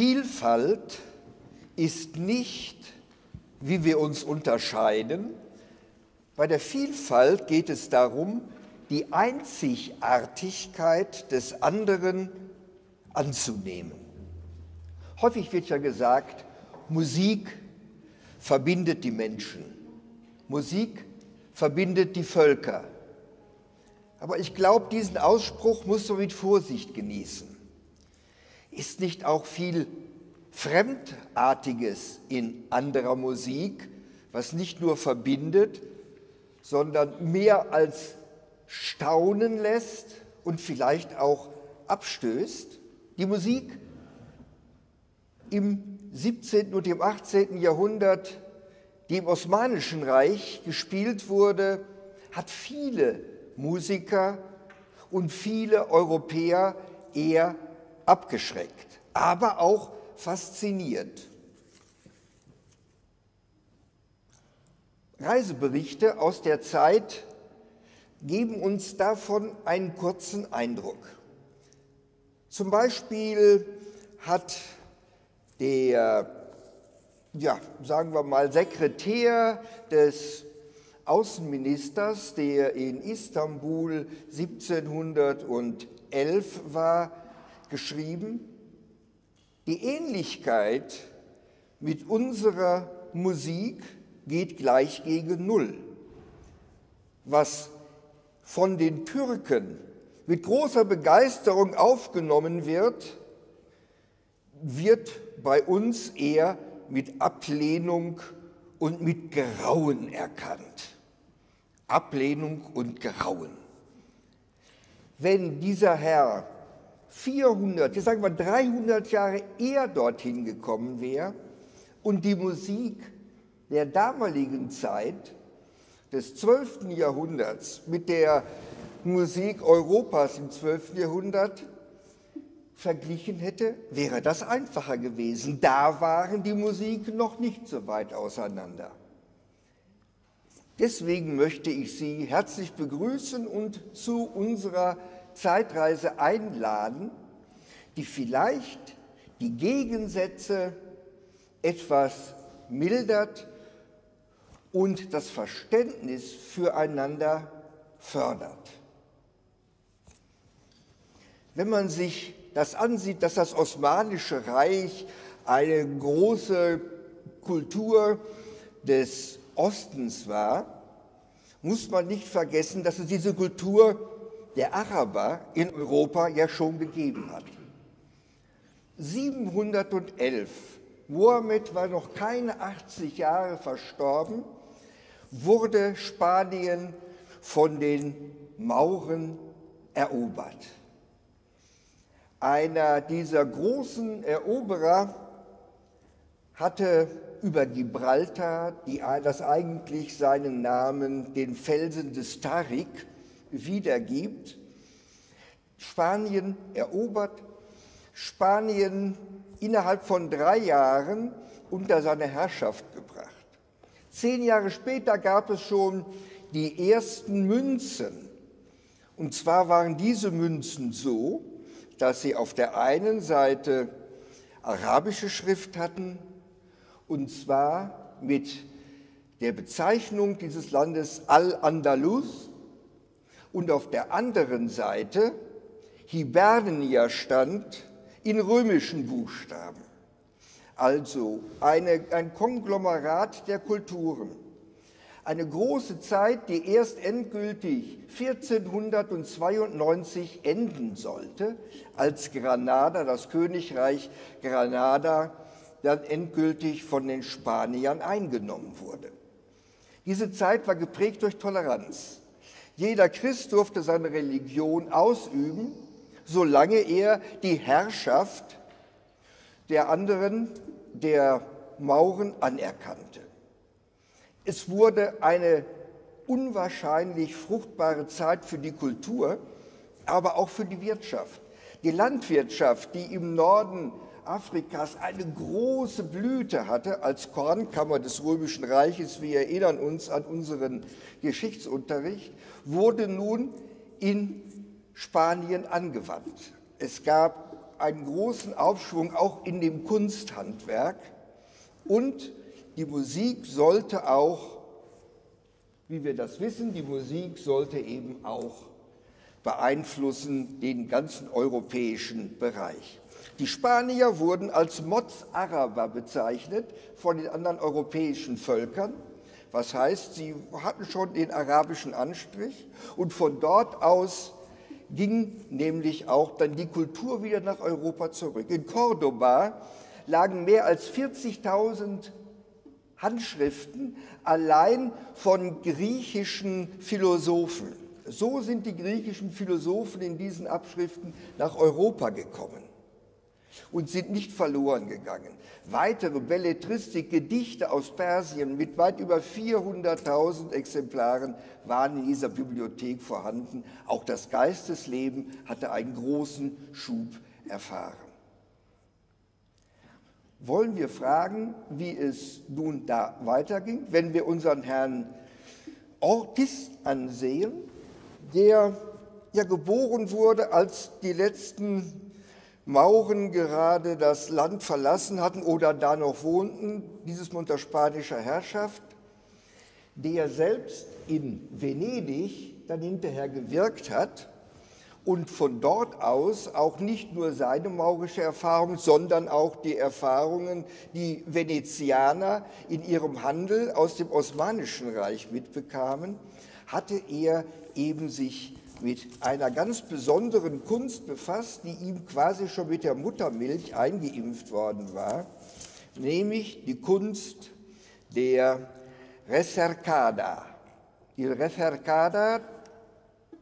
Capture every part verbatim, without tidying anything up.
Vielfalt ist nicht, wie wir uns unterscheiden. Bei der Vielfalt geht es darum, die Einzigartigkeit des anderen anzunehmen. Häufig wird ja gesagt, Musik verbindet die Menschen, Musik verbindet die Völker. Aber ich glaube, diesen Ausspruch muss man mit Vorsicht genießen. Ist nicht auch viel Fremdartiges in anderer Musik, was nicht nur verbindet, sondern mehr als staunen lässt und vielleicht auch abstößt? Die Musik im siebzehnten und im achtzehnten Jahrhundert, die im Osmanischen Reich gespielt wurde, hat viele Musiker und viele Europäer eher abgeschreckt, aber auch fasziniert. Reiseberichte aus der Zeit geben uns davon einen kurzen Eindruck. Zum Beispiel hat der, ja, sagen wir mal, Sekretär des Außenministers, der in Istanbul siebzehnhundertelf war, geschrieben: Die Ähnlichkeit mit unserer Musik geht gleich gegen Null. Was von den Türken mit großer Begeisterung aufgenommen wird, wird bei uns eher mit Ablehnung und mit Grauen erkannt. Ablehnung und Grauen. Wenn dieser Herr vierhundert, jetzt sagen wir dreihundert Jahre eher dorthin gekommen wäre und die Musik der damaligen Zeit des zwölften Jahrhunderts mit der Musik Europas im zwölften Jahrhundert verglichen hätte, wäre das einfacher gewesen. Da waren die Musik noch nicht so weit auseinander. Deswegen möchte ich Sie herzlich begrüßen und zu unserer Zeitreise einladen, die vielleicht die Gegensätze etwas mildert und das Verständnis füreinander fördert. Wenn man sich das ansieht, dass das Osmanische Reich eine große Kultur des Ostens war, muss man nicht vergessen, dass es diese Kultur der Araber in Europa ja schon gegeben hat. siebenhundertelf, Mohammed war noch keine achtzig Jahre verstorben, wurde Spanien von den Mauren erobert. Einer dieser großen Eroberer hatte über Gibraltar, die, das eigentlich seinen Namen, den Felsen des Tarik, wiedergibt, Spanien erobert, Spanien innerhalb von drei Jahren unter seine Herrschaft gebracht. Zehn Jahre später gab es schon die ersten Münzen. Und zwar waren diese Münzen so, dass sie auf der einen Seite arabische Schrift hatten, und zwar mit der Bezeichnung dieses Landes Al-Andalus, und auf der anderen Seite Hibernia stand in römischen Buchstaben. Also eine, ein Konglomerat der Kulturen. Eine große Zeit, die erst endgültig vierzehnhundertzweiundneunzig enden sollte, als Granada, das Königreich Granada, dann endgültig von den Spaniern eingenommen wurde. Diese Zeit war geprägt durch Toleranz. Jeder Christ durfte seine Religion ausüben, solange er die Herrschaft der anderen, der Mauren, anerkannte. Es wurde eine unwahrscheinlich fruchtbare Zeit für die Kultur, aber auch für die Wirtschaft. Die Landwirtschaft, die im Norden Afrikas eine große Blüte hatte, als Kornkammer des Römischen Reiches, wir erinnern uns an unseren Geschichtsunterricht, wurde nun in Spanien angewandt. Es gab einen großen Aufschwung auch in dem Kunsthandwerk, und die Musik sollte auch, wie wir das wissen, die Musik sollte eben auch beeinflussen den ganzen europäischen Bereich. Die Spanier wurden als Mozaraber bezeichnet von den anderen europäischen Völkern, was heißt, sie hatten schon den arabischen Anstrich, und von dort aus ging nämlich auch dann die Kultur wieder nach Europa zurück. In Cordoba lagen mehr als vierzigtausend Handschriften allein von griechischen Philosophen. So sind die griechischen Philosophen in diesen Abschriften nach Europa gekommen und sind nicht verloren gegangen. Weitere Belletristik, Gedichte aus Persien mit weit über vierhunderttausend Exemplaren waren in dieser Bibliothek vorhanden. Auch das Geistesleben hatte einen großen Schub erfahren. Wollen wir fragen, wie es nun da weiterging, wenn wir unseren Herrn Ortiz ansehen, der ja geboren wurde, als die letzten Mauren gerade das Land verlassen hatten oder da noch wohnten, dieses unter spanischer Herrschaft, der selbst in Venedig dann hinterher gewirkt hat und von dort aus auch nicht nur seine maurische Erfahrung, sondern auch die Erfahrungen, die Venezianer in ihrem Handel aus dem Osmanischen Reich mitbekamen, hatte er eben sich mit einer ganz besonderen Kunst befasst, die ihm quasi schon mit der Muttermilch eingeimpft worden war, nämlich die Kunst der Recercada. Die Recercada,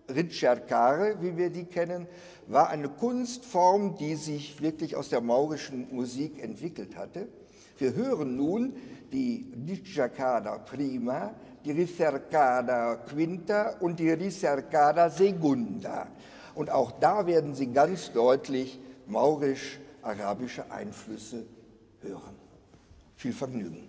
Recercare, wie wir die kennen, war eine Kunstform, die sich wirklich aus der maurischen Musik entwickelt hatte. Wir hören nun die Recercada Prima, die Recercada Quinta und die Recercada Segunda. Und auch da werden Sie ganz deutlich maurisch-arabische Einflüsse hören. Viel Vergnügen.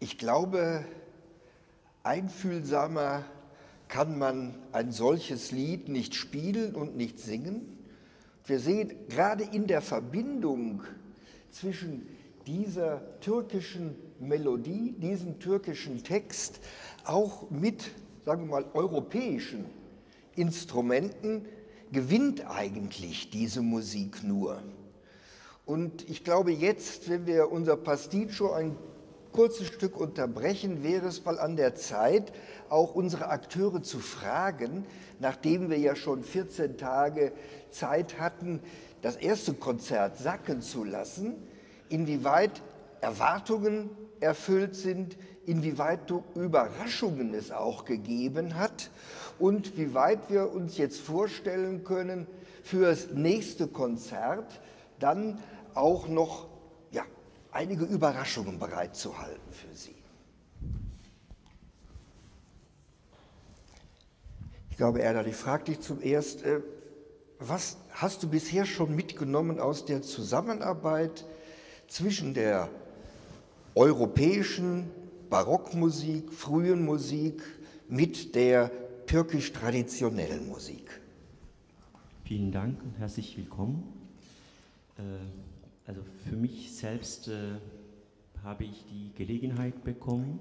Ich glaube, einfühlsamer kann man ein solches Lied nicht spielen und nicht singen. Wir sehen gerade in der Verbindung zwischen dieser türkischen Melodie, diesem türkischen Text, auch mit, sagen wir mal, europäischen Instrumenten, gewinnt eigentlich diese Musik nur. Und ich glaube jetzt, wenn wir unser Pasticcio ein kurzes Stück unterbrechen, wäre es mal an der Zeit, auch unsere Akteure zu fragen, nachdem wir ja schon vierzehn Tage Zeit hatten, das erste Konzert sacken zu lassen, inwieweit Erwartungen erfüllt sind, inwieweit Überraschungen es auch gegeben hat und wie weit wir uns jetzt vorstellen können, für das nächste Konzert dann auch noch einige Überraschungen bereitzuhalten für Sie. Ich glaube, Erdal, ich frage dich zuerst, was hast du bisher schon mitgenommen aus der Zusammenarbeit zwischen der europäischen Barockmusik, frühen Musik mit der türkisch-traditionellen Musik? Vielen Dank und herzlich willkommen. Äh Also für mich selbst äh, habe ich die Gelegenheit bekommen,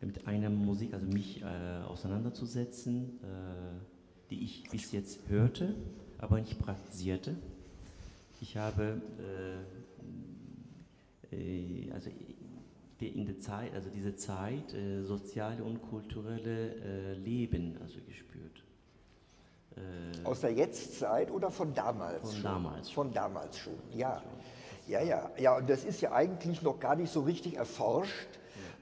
äh, mit einer Musik, also mich äh, auseinanderzusetzen, äh, die ich bis jetzt hörte, aber nicht praktizierte. Ich habe äh, äh, also in der Zeit, also diese Zeit, äh, soziale und kulturelle äh, Leben also gespürt. Aus der Jetztzeit oder von damals schon? Von damals schon. Von damals schon, ja. Ja, ja, ja, und das ist ja eigentlich noch gar nicht so richtig erforscht.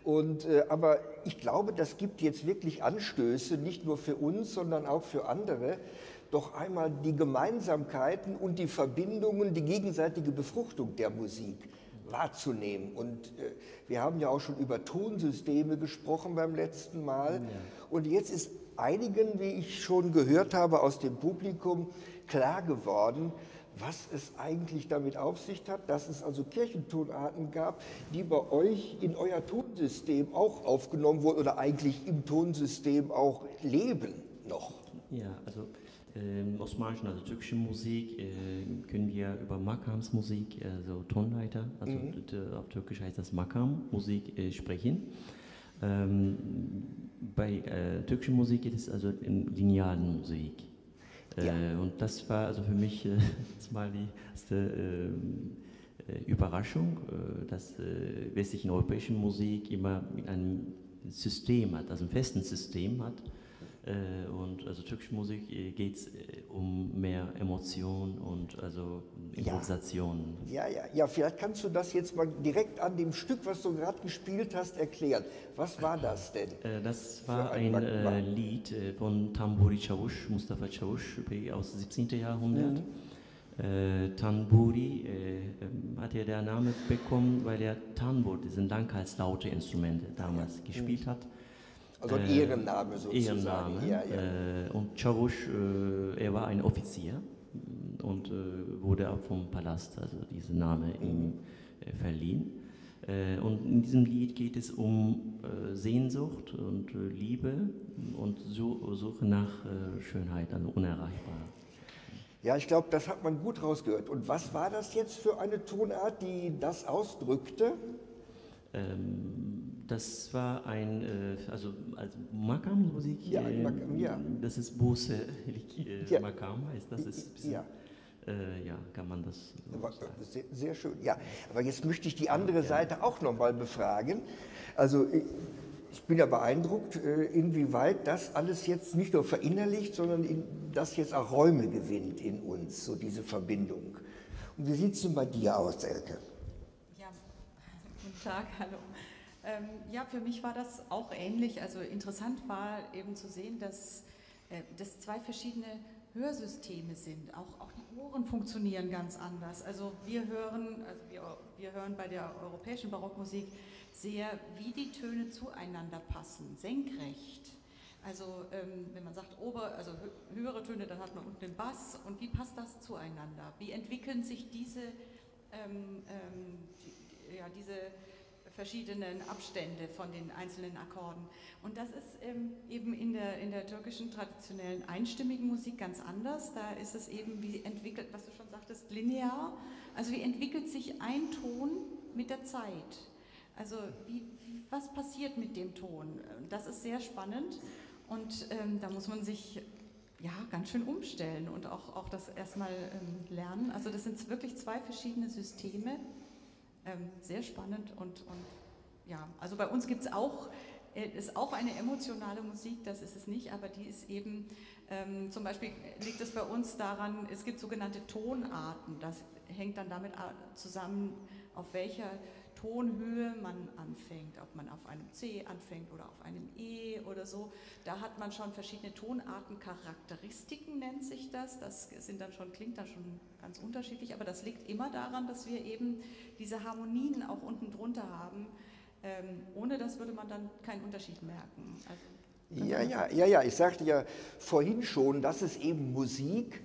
Und, äh, aber ich glaube, das gibt jetzt wirklich Anstöße, nicht nur für uns, sondern auch für andere, doch einmal die Gemeinsamkeiten und die Verbindungen, die gegenseitige Befruchtung der Musik wahrzunehmen. Und äh, wir haben ja auch schon über Tonsysteme gesprochen beim letzten Mal. Ja. Und jetzt ist einigen, wie ich schon gehört habe, aus dem Publikum klar geworden, was es eigentlich damit auf sich hat, dass es also Kirchentonarten gab, die bei euch in euer Tonsystem auch aufgenommen wurden oder eigentlich im Tonsystem auch leben noch. Ja, also äh, osmanischen, also türkische Musik äh, können wir über Makams Musik, also Tonleiter, also mhm. auf Türkisch heißt das Makam Musik äh, sprechen. Ähm, bei äh, türkischer Musik geht es also in linearen Musik. Ja. Äh, und das war also für mich äh, jetzt mal die erste äh, Überraschung, äh, dass äh, westliche europäische Musik immer mit einem System hat, also einem festen System hat. Äh, und also türkische Musik äh, geht es äh, um mehr Emotionen und also Improvisationen. Ja. Ja, ja, ja, vielleicht kannst du das jetzt mal direkt an dem Stück, was du gerade gespielt hast, erklären. Was war das denn? Äh, das war ein, ein äh, Lied äh, von Tamburi Çavuş Mustafa Çavuş aus dem siebzehnten Jahrhundert. Mhm. Äh, Tanburi äh, hat ja der Name bekommen, weil er Tanbur, diesen Langhalslaute Instrumente damals ja. gespielt mhm. hat. Also ein Ehrenname sozusagen. Ehrenname. Ja, ja. Und Çavuş, er war ein Offizier und wurde auch vom Palast, also dieser Name, mhm. ihm verliehen. Und in diesem Lied geht es um Sehnsucht und Liebe und Suche nach Schönheit, also unerreichbar. Ja, ich glaube, das hat man gut rausgehört. Und was war das jetzt für eine Tonart, die das ausdrückte? Ähm, Das war ein, also, also Makam-Musik, ja, äh, Makam, ja. das ist Buse, äh, ja. Makam heißt das, ist ein bisschen, ja. Äh, ja, kann man das so sagen. Sehr, sehr schön, ja, aber jetzt möchte ich die andere ja. Seite auch nochmal befragen, also ich bin ja beeindruckt, inwieweit das alles jetzt nicht nur verinnerlicht, sondern in, das jetzt auch Räume gewinnt in uns, so diese Verbindung. Und wie sieht es denn bei dir aus, Elke? Ja, guten Tag, hallo. Ähm, ja, für mich war das auch ähnlich. Also interessant war eben zu sehen, dass äh, das zwei verschiedene Hörsysteme sind. Auch, auch die Ohren funktionieren ganz anders. Also wir hören, also wir, wir hören bei der europäischen Barockmusik sehr, wie die Töne zueinander passen, senkrecht. Also ähm, wenn man sagt ober, also höhere Töne, dann hat man unten den Bass. Und wie passt das zueinander? Wie entwickeln sich diese, ähm, ähm, die, ja diese verschiedenen Abstände von den einzelnen Akkorden. Und das ist ähm, eben in der, in der türkischen traditionellen einstimmigen Musik ganz anders. Da ist es eben, wie entwickelt, was du schon sagtest, linear. Also wie entwickelt sich ein Ton mit der Zeit? Also wie, was passiert mit dem Ton? Das ist sehr spannend und ähm, da muss man sich ja ganz schön umstellen und auch, auch das erstmal ähm, lernen. Also das sind wirklich zwei verschiedene Systeme. Ähm, sehr spannend und, und ja, also bei uns gibt es auch, äh, ist auch eine emotionale Musik, das ist es nicht, aber die ist eben, ähm, zum Beispiel liegt es bei uns daran, es gibt sogenannte Tonarten, das hängt dann damit zusammen, auf welcher Tonhöhe man anfängt, ob man auf einem C anfängt oder auf einem E oder so, da hat man schon verschiedene Tonarten, Charakteristiken nennt sich das, das sind dann schon, klingt dann schon ganz unterschiedlich, aber das liegt immer daran, dass wir eben diese Harmonien auch unten drunter haben, ähm, ohne das würde man dann keinen Unterschied merken. Also, ja, ja, ja, ja, ich sagte ja vorhin schon, dass es eben Musik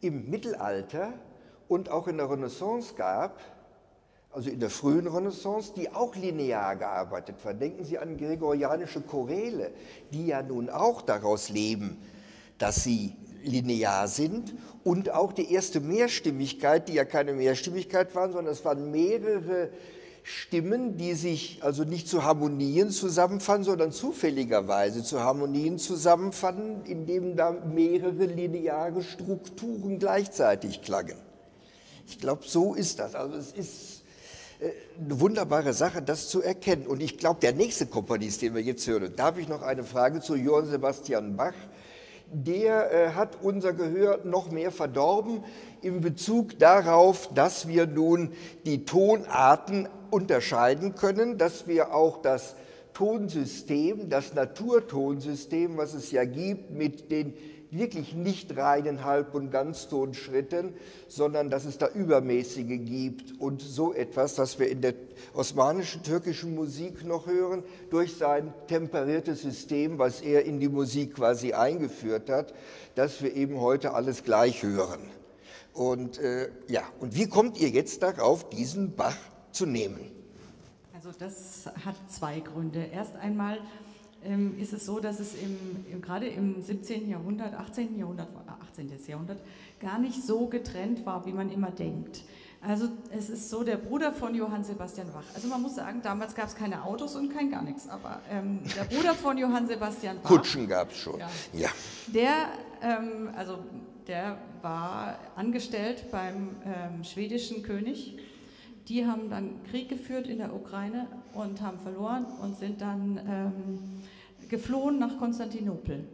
im Mittelalter und auch in der Renaissance gab, also in der frühen Renaissance, die auch linear gearbeitet war. Denken Sie an gregorianische Choräle, die ja nun auch daraus leben, dass sie linear sind und auch die erste Mehrstimmigkeit, die ja keine Mehrstimmigkeit waren, sondern es waren mehrere Stimmen, die sich also nicht zu Harmonien zusammenfanden, sondern zufälligerweise zu Harmonien zusammenfanden, indem da mehrere lineare Strukturen gleichzeitig klangen. Ich glaube, so ist das. Also es ist eine wunderbare Sache, das zu erkennen. Und ich glaube, der nächste Komponist, den wir jetzt hören, darf ich noch eine Frage zu Johann Sebastian Bach, der äh, hat unser Gehör noch mehr verdorben in Bezug darauf, dass wir nun die Tonarten unterscheiden können, dass wir auch das Tonsystem, das Naturtonsystem, was es ja gibt, mit den wirklich nicht reinen Halb- und Ganztonschritten, sondern dass es da Übermäßige gibt und so etwas, das wir in der osmanischen türkischen Musik noch hören, durch sein temperiertes System, was er in die Musik quasi eingeführt hat, dass wir eben heute alles gleich hören. Und äh, ja, und wie kommt ihr jetzt darauf, diesen Bach zu nehmen? Also das hat zwei Gründe. Erst einmal ähm, ist es so, dass es im, im, gerade im siebzehnten Jahrhundert, achtzehnten Jahrhundert, achtzehnten Jahrhundert gar nicht so getrennt war, wie man immer denkt. Also es ist so, der Bruder von Johann Sebastian Bach, also man muss sagen, damals gab es keine Autos und kein gar nichts, aber ähm, der Bruder von Johann Sebastian Bach. Kutschen gab es schon, ja. ja. Der, ähm, also der war angestellt beim ähm, schwedischen König. Die haben dann Krieg geführt in der Ukraine und haben verloren und sind dann ähm, geflohen nach Konstantinopel.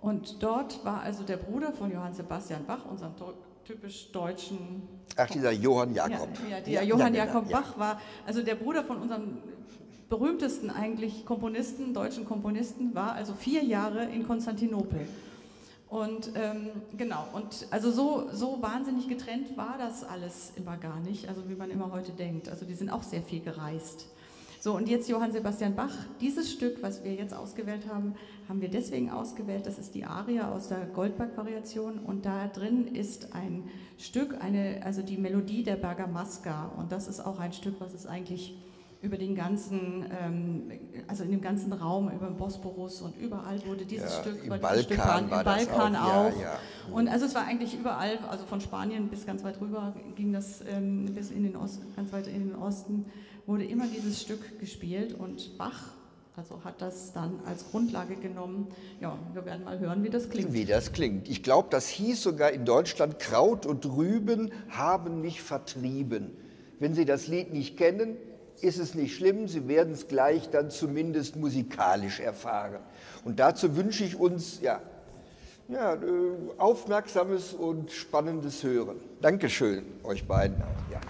Und dort war also der Bruder von Johann Sebastian Bach, unserem typisch deutschen... Ach, dieser Johann Jakob. Ja, ja, dieser ja, Johann ja, Jakob ja. Bach war, also der Bruder von unserem berühmtesten eigentlich Komponisten, deutschen Komponisten, war also vier Jahre in Konstantinopel. Und ähm, genau, und also so, so wahnsinnig getrennt war das alles immer gar nicht, also wie man immer heute denkt. Also die sind auch sehr viel gereist. So, und jetzt Johann Sebastian Bach, dieses Stück, was wir jetzt ausgewählt haben, haben wir deswegen ausgewählt, das ist die Arie aus der Goldberg-Variation und da drin ist ein Stück, eine, also die Melodie der Bergamaska und das ist auch ein Stück, was es eigentlich über den ganzen, ähm, also in dem ganzen Raum, über den Bosporus und überall wurde dieses ja, Stück, über dieses Stück waren, war im Balkan auch. auch. Ja, ja. Und also es war eigentlich überall, also von Spanien bis ganz weit rüber ging das, ähm, bis in den Osten, ganz weit in den Osten, wurde immer dieses Stück gespielt und Bach, also hat das dann als Grundlage genommen. Ja, wir werden mal hören, wie das klingt. Wie das klingt. Ich glaube, das hieß sogar in Deutschland, Kraut und Rüben haben mich vertrieben. Wenn Sie das Lied nicht kennen, ist es nicht schlimm, Sie werden es gleich dann zumindest musikalisch erfahren. Und dazu wünsche ich uns ja, ja, aufmerksames und spannendes Hören. Dankeschön euch beiden auch. Ja.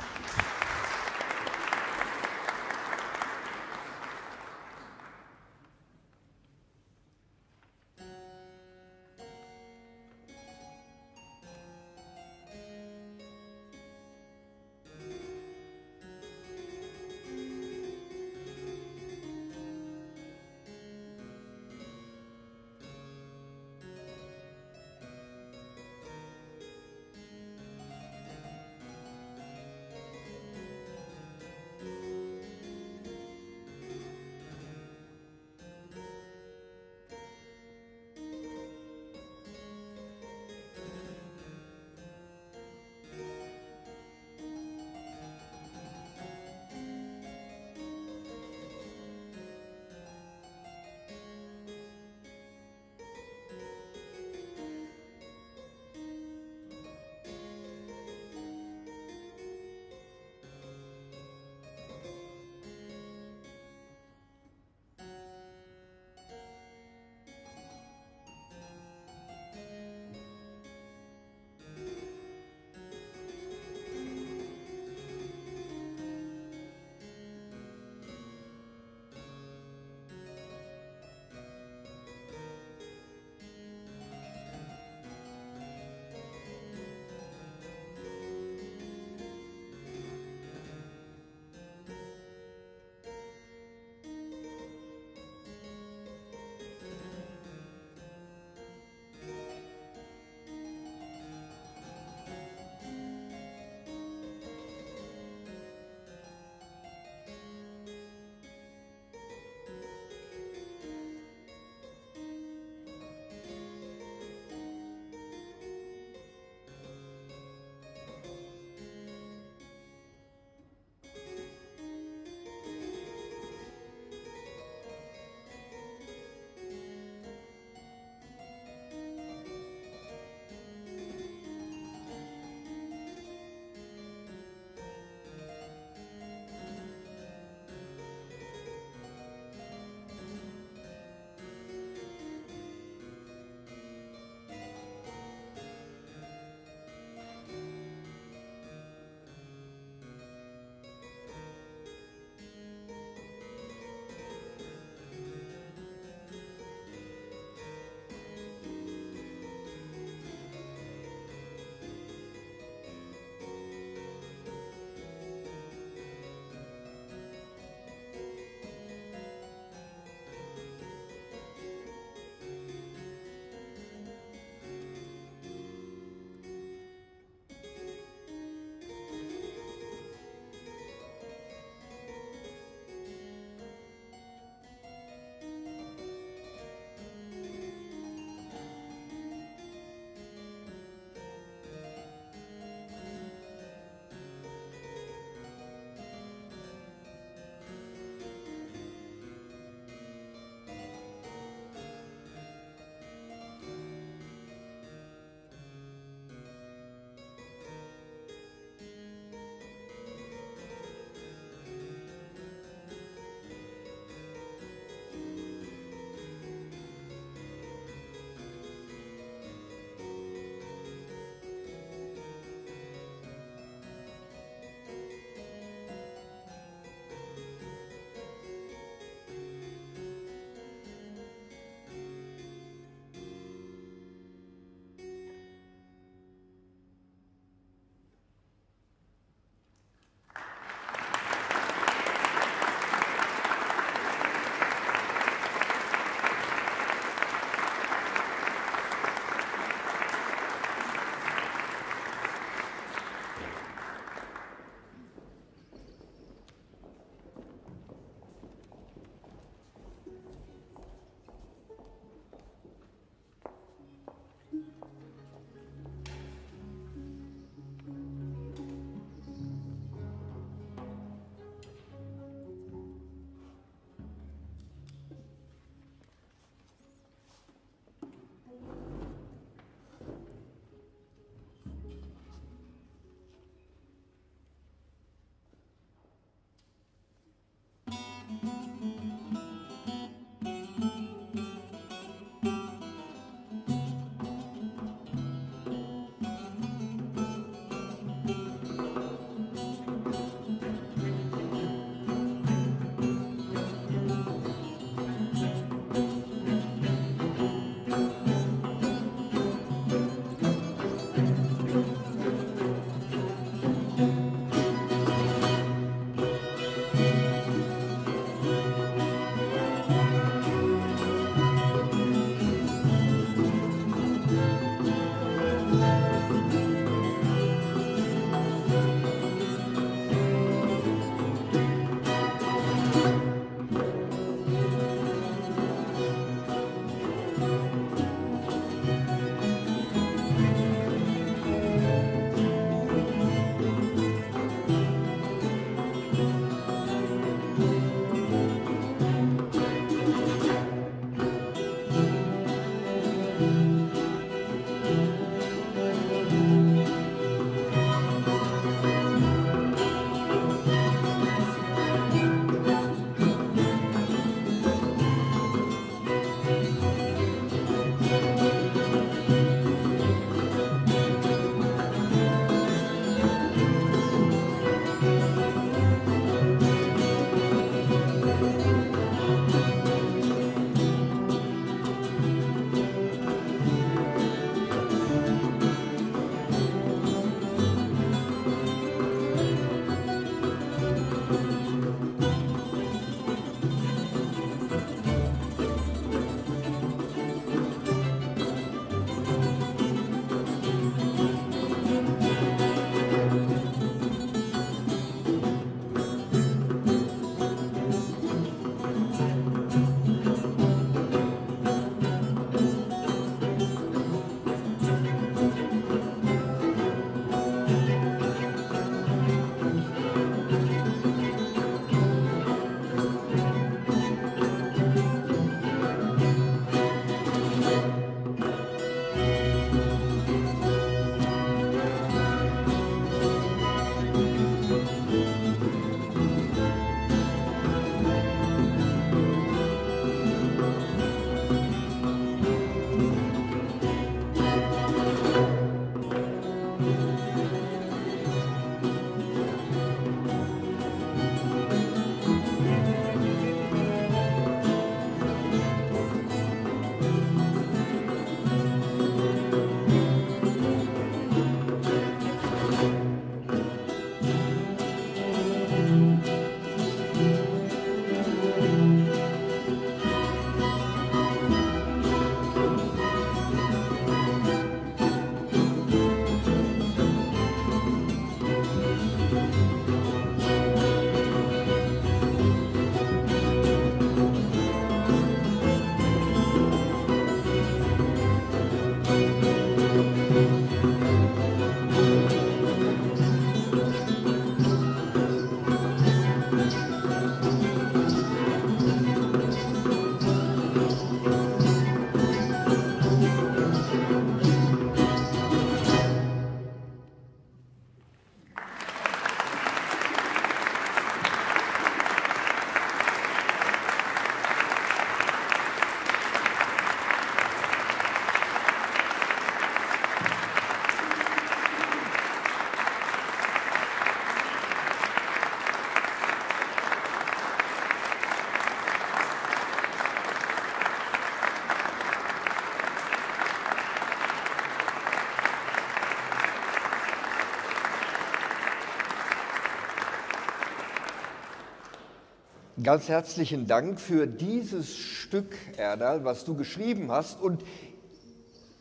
Ganz herzlichen Dank für dieses Stück, Erdal, was du geschrieben hast und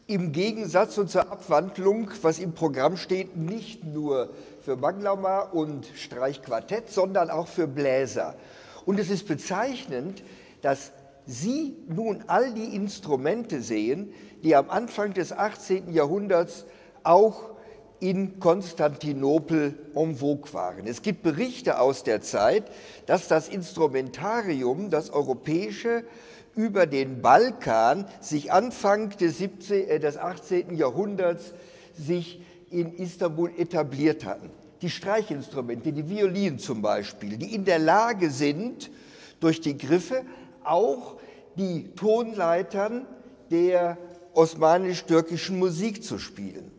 im Gegensatz und zur Abwandlung, was im Programm steht, nicht nur für Bağlama und Streichquartett, sondern auch für Bläser. Und es ist bezeichnend, dass Sie nun all die Instrumente sehen, die am Anfang des achtzehnten Jahrhunderts auch in Konstantinopel en vogue waren. Es gibt Berichte aus der Zeit, dass das Instrumentarium, das europäische, über den Balkan sich Anfang des, siebzehnten, äh, des achtzehnten Jahrhunderts sich in Istanbul etabliert hatten. Die Streichinstrumente, die Violinen zum Beispiel, die in der Lage sind, durch die Griffe auch die Tonleitern der osmanisch-türkischen Musik zu spielen.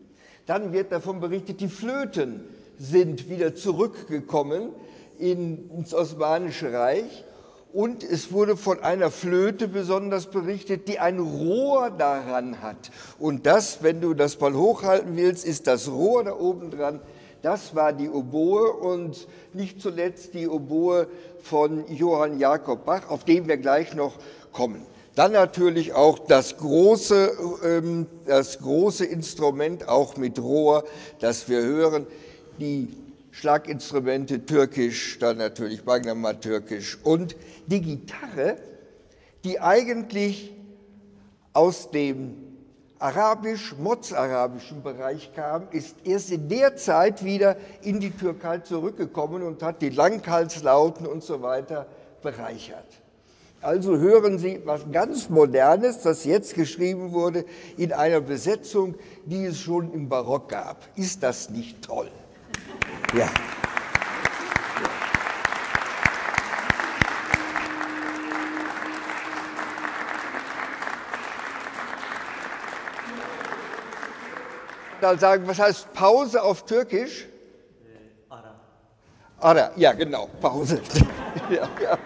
Dann wird davon berichtet, die Flöten sind wieder zurückgekommen in, ins Osmanische Reich. Und es wurde von einer Flöte besonders berichtet, die ein Rohr daran hat. Und das, wenn du das mal hochhalten willst, ist das Rohr da oben dran. Das war die Oboe und nicht zuletzt die Oboe von Johann Jakob Bach, auf den wir gleich noch kommen. Dann natürlich auch das große, ähm, das große Instrument, auch mit Rohr, das wir hören, die Schlaginstrumente türkisch, dann natürlich Bağlama türkisch und die Gitarre, die eigentlich aus dem arabisch-mozarabischen Bereich kam, ist erst in der Zeit wieder in die Türkei zurückgekommen und hat die Langhalslauten und so weiter bereichert. Also hören Sie was ganz Modernes, das jetzt geschrieben wurde, in einer Besetzung, die es schon im Barock gab. Ist das nicht toll? Ja. Dann sagen, was heißt Pause auf Türkisch? Äh, Ara. Ara, ja genau, Pause. ja, ja.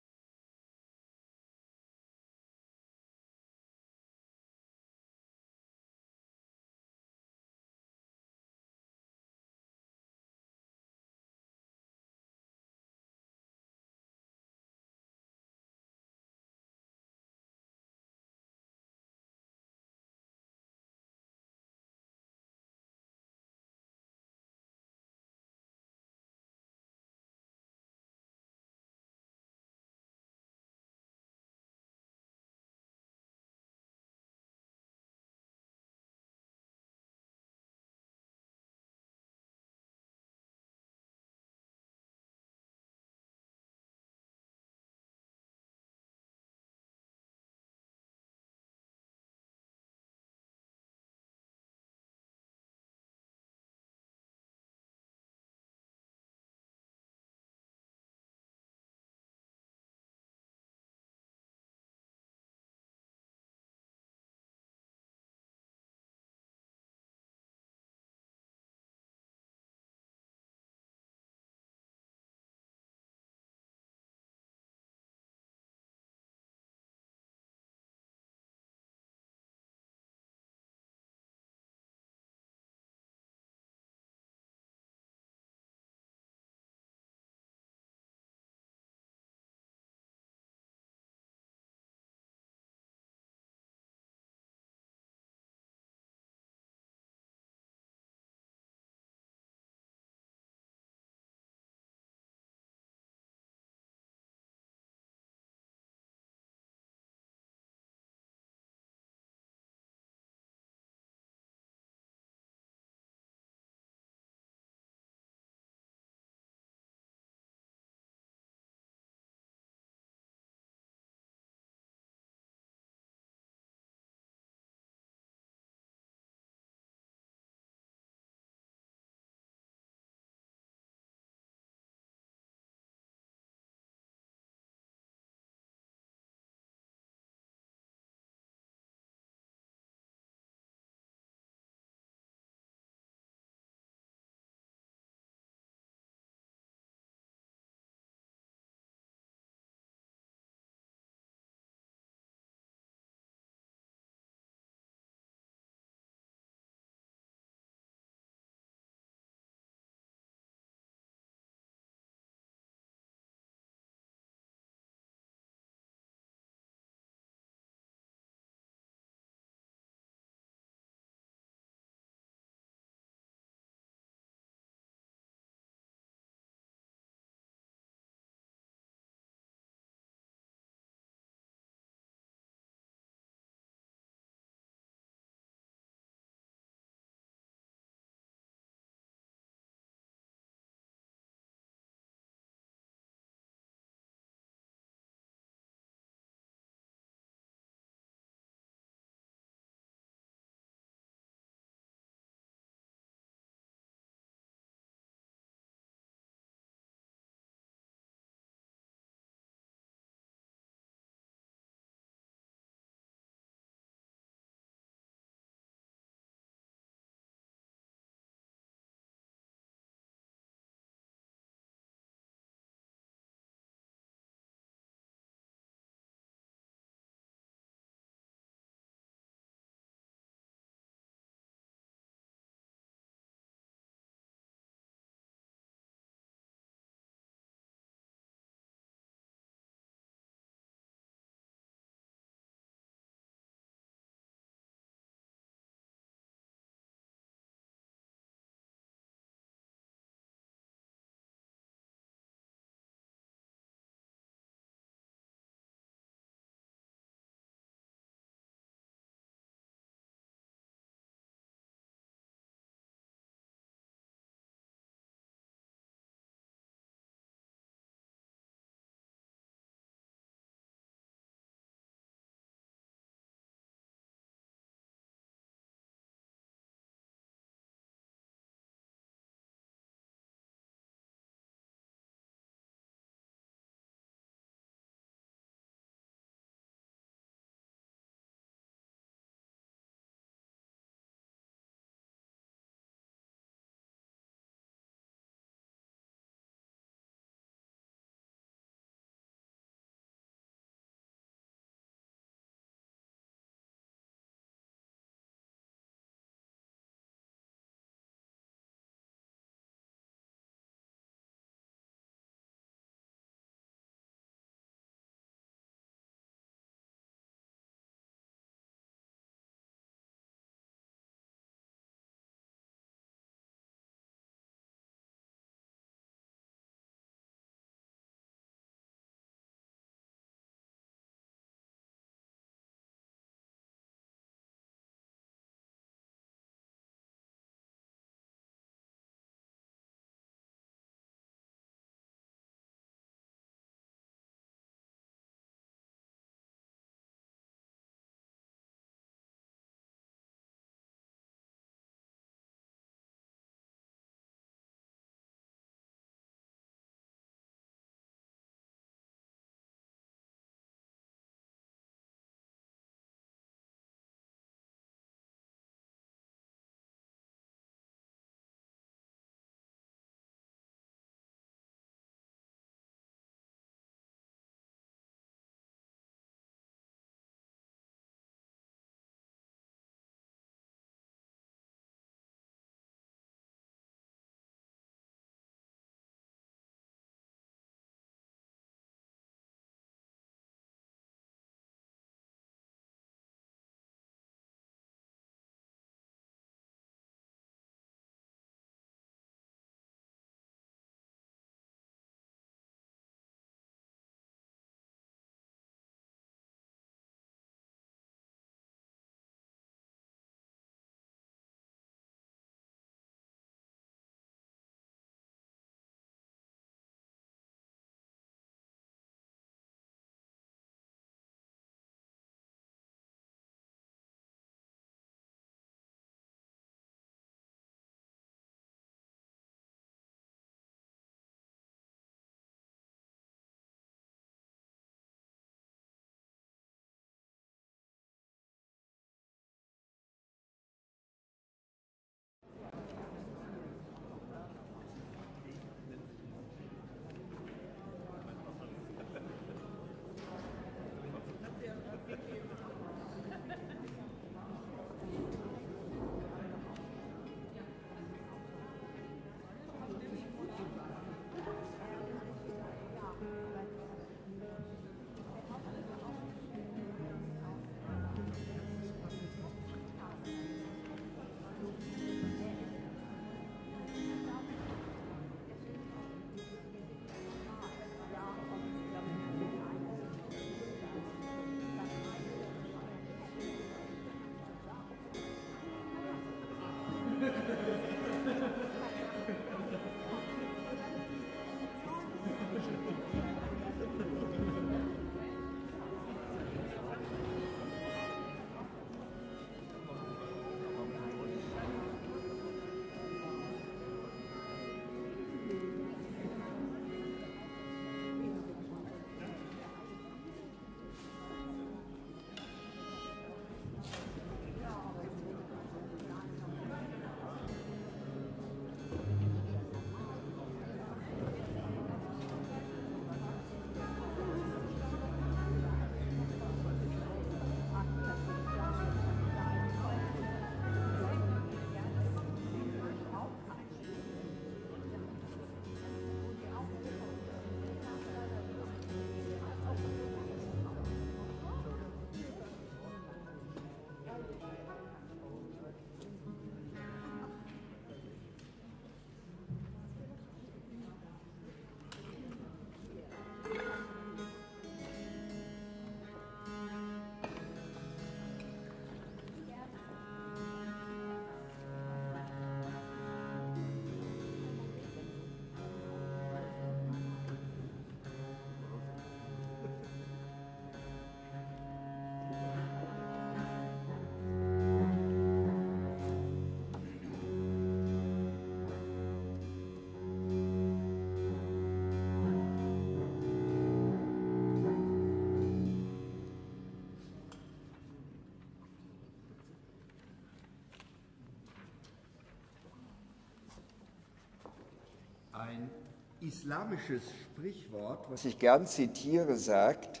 islamisches Sprichwort, was ich gern zitiere, sagt,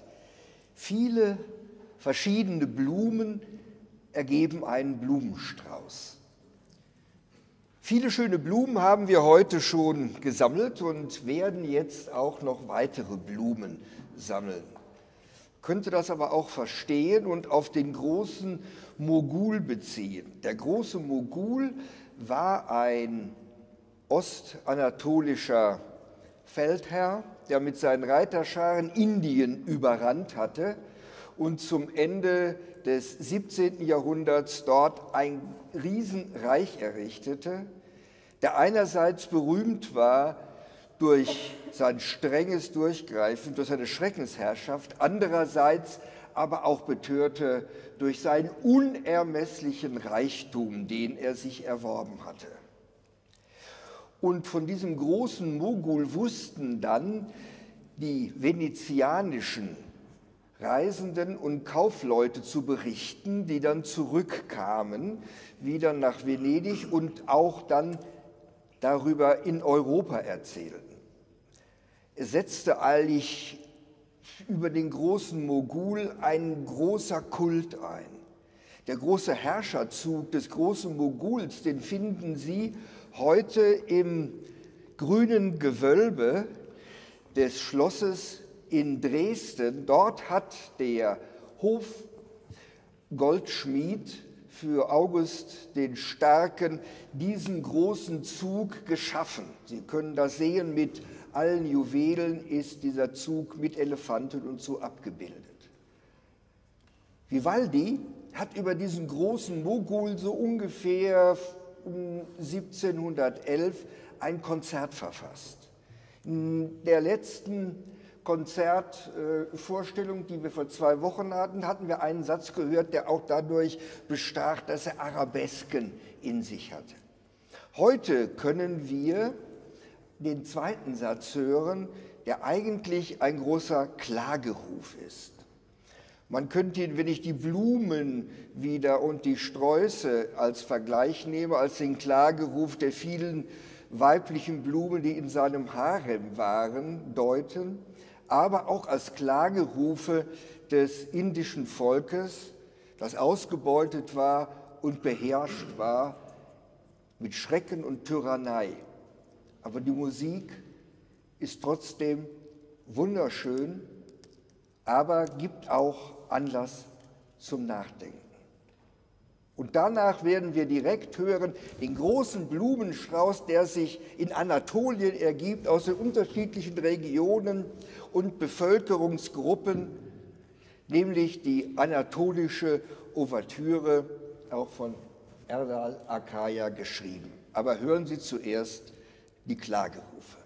viele verschiedene Blumen ergeben einen Blumenstrauß. Viele schöne Blumen haben wir heute schon gesammelt und werden jetzt auch noch weitere Blumen sammeln. Könnte das aber auch verstehen und auf den großen Mogul beziehen. Der große Mogul war ein ostanatolischer Feldherr, der mit seinen Reiterscharen Indien überrannt hatte und zum Ende des siebzehnten Jahrhunderts dort ein Riesenreich errichtete, der einerseits berühmt war durch sein strenges Durchgreifen, durch seine Schreckensherrschaft, andererseits aber auch betörte durch seinen unermesslichen Reichtum, den er sich erworben hatte. Und von diesem großen Mogul wussten dann die venezianischen Reisenden und Kaufleute zu berichten, die dann zurückkamen, wieder nach Venedig und auch dann darüber in Europa erzählten. Er setzte eigentlich über den großen Mogul ein großer Kult ein. Der große Herrscherzug des großen Moguls, den finden Sie heute im grünen Gewölbe des Schlosses in Dresden. Dort hat der Hofgoldschmied für August den Starken diesen großen Zug geschaffen. Sie können das sehen, mit allen Juwelen ist dieser Zug mit Elefanten und so abgebildet. Vivaldi hat über diesen großen Mogul so ungefähr um siebzehnhundertelf ein Konzert verfasst. In der letzten Konzertvorstellung, die wir vor zwei Wochen hatten, hatten wir einen Satz gehört, der auch dadurch bestach, dass er Arabesken in sich hatte. Heute können wir den zweiten Satz hören, der eigentlich ein großer Klageruf ist. Man könnte ihn, wenn ich die Blumen wieder und die Sträuße als Vergleich nehme, als den Klageruf der vielen weiblichen Blumen, die in seinem Harem waren, deuten, aber auch als Klagerufe des indischen Volkes, das ausgebeutet war und beherrscht war mit Schrecken und Tyrannei. Aber die Musik ist trotzdem wunderschön, aber gibt auch Anlass zum Nachdenken. Und danach werden wir direkt hören, den großen Blumenstrauß, der sich in Anatolien ergibt, aus den unterschiedlichen Regionen und Bevölkerungsgruppen, nämlich die anatolische Ouvertüre, auch von Erdal Akkaya geschrieben. Aber hören Sie zuerst die Klagerufe.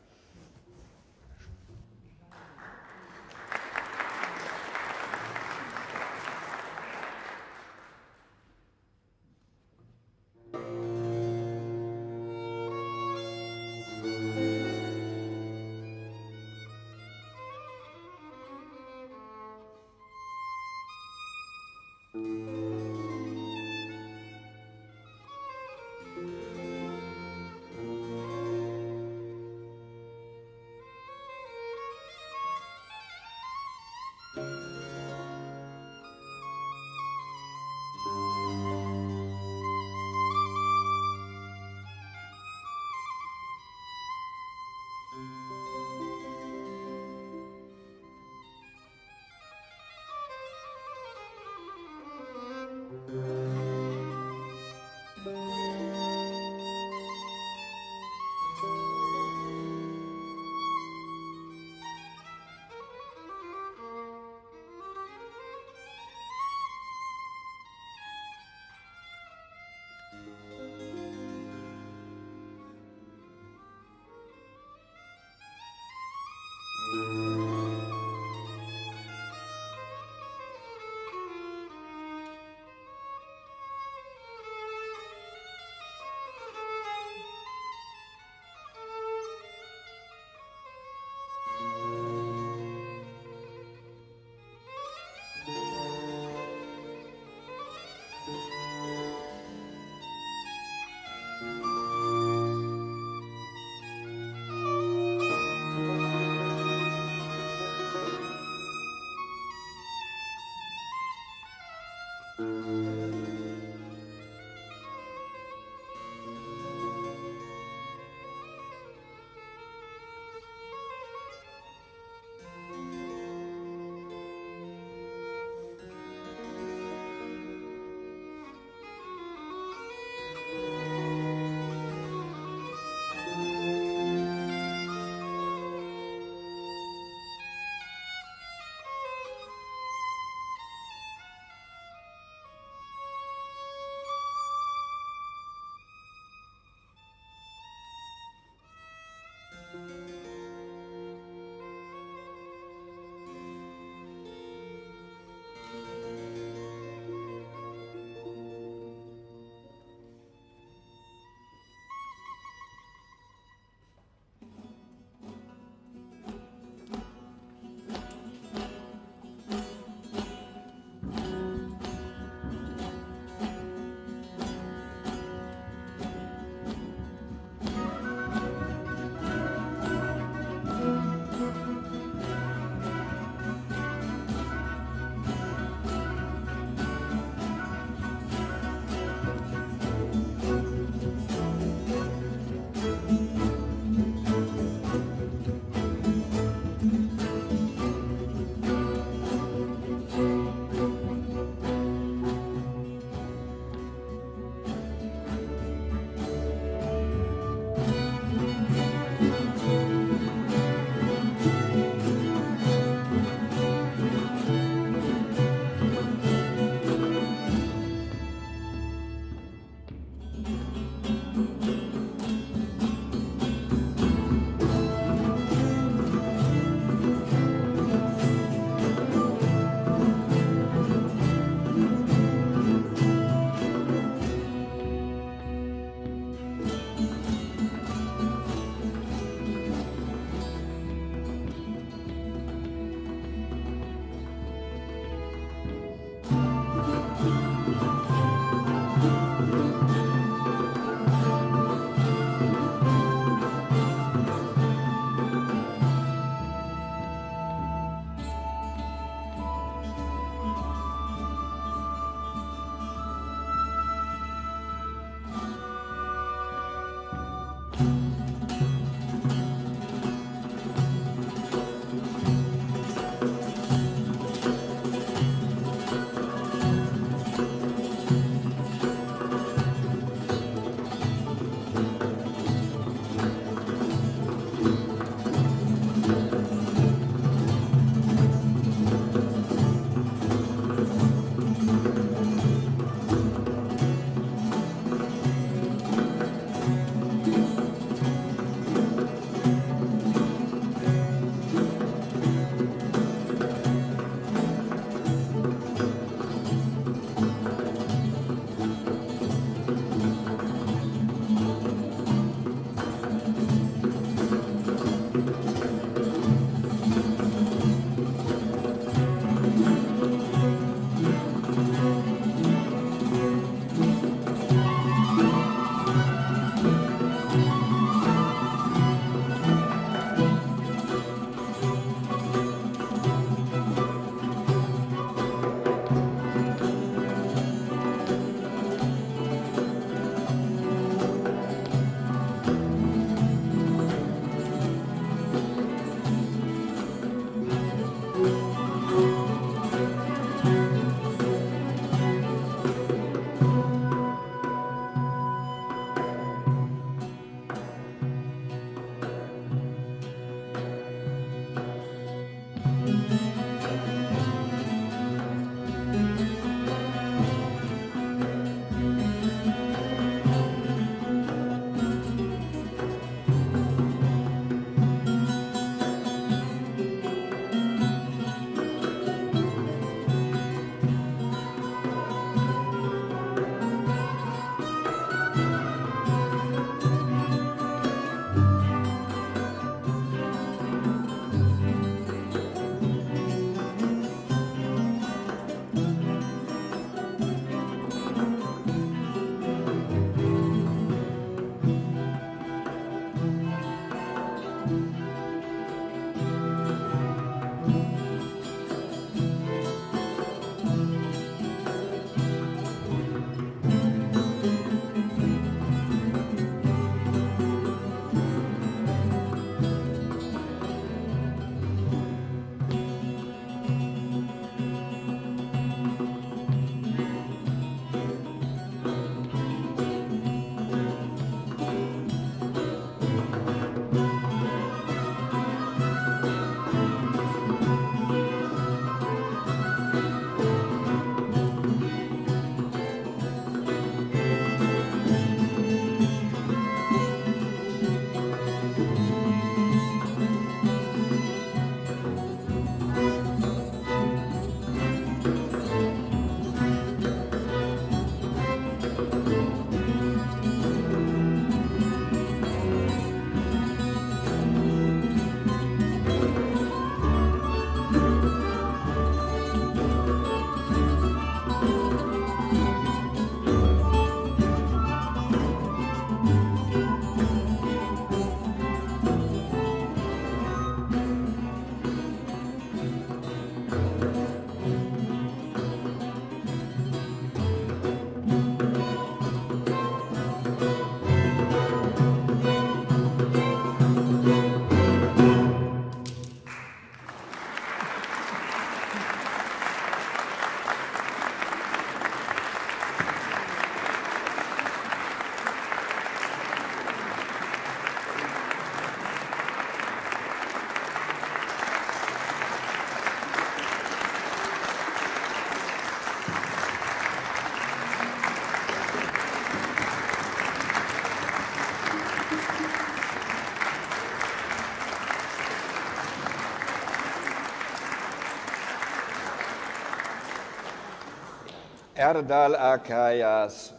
Erdal Akkayas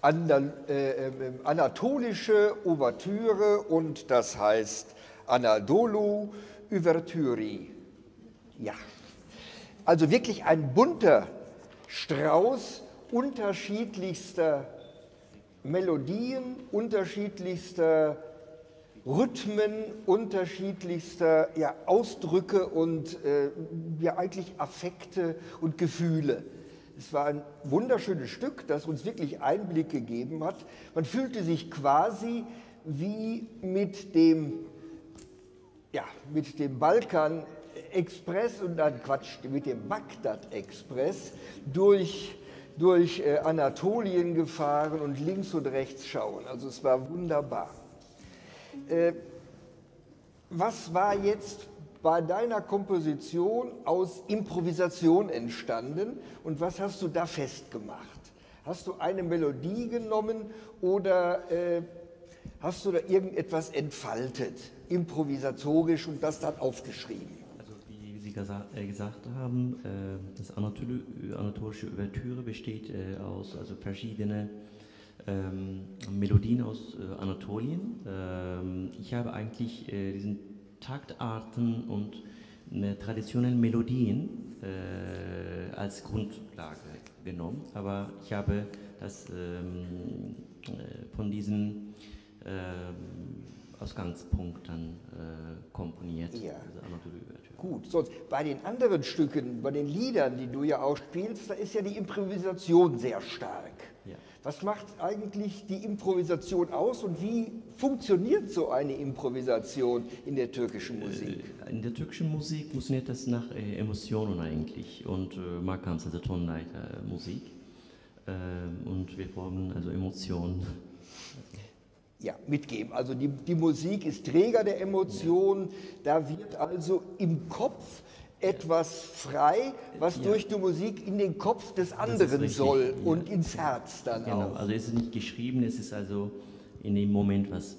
Andal äh, anatolische Ouvertüre, und das heißt Anadolu Üvertürü. Ja, also wirklich ein bunter Strauß unterschiedlichster Melodien, unterschiedlichster Rhythmen, unterschiedlichster ja, Ausdrücke und äh, ja eigentlich Affekte und Gefühle. Es war ein wunderschönes Stück, das uns wirklich Einblick gegeben hat. Man fühlte sich quasi wie mit dem, ja, mit dem Balkan Express und dann Quatsch, mit dem Bagdad Express durch, durch Anatolien gefahren und links und rechts schauen. Also es war wunderbar. Was war jetzt bei deiner Komposition aus Improvisation entstanden und was hast du da festgemacht? Hast du eine Melodie genommen oder äh, hast du da irgendetwas entfaltet, improvisatorisch, und das dann aufgeschrieben? Also wie Sie gesagt, äh, gesagt haben, äh, das anatolische Ouvertüre besteht äh, aus also verschiedenen Ähm, Melodien aus äh, Anatolien. Ähm, ich habe eigentlich äh, diesen Taktarten und äh, traditionellen Melodien äh, als Grundlage genommen, aber ich habe das ähm, äh, von diesem äh, Ausgangspunkt dann äh, komponiert. Ja. Gut, sonst bei den anderen Stücken, bei den Liedern, die du ja auch spielst, da ist ja die Improvisation sehr stark. Ja. Was macht eigentlich die Improvisation aus und wie funktioniert so eine Improvisation in der türkischen Musik? In der türkischen Musik funktioniert das nach äh, Emotionen eigentlich und äh, Makams, also Tonleitermusik. Äh, und wir formen also Emotionen. Ja, mitgeben. Also die, die Musik ist Träger der Emotionen, da wird also im Kopf etwas frei, was ja. durch die Musik in den Kopf des anderen soll und ja. ins Herz dann genau. auch. Genau, also es ist nicht geschrieben, es ist also in dem Moment, was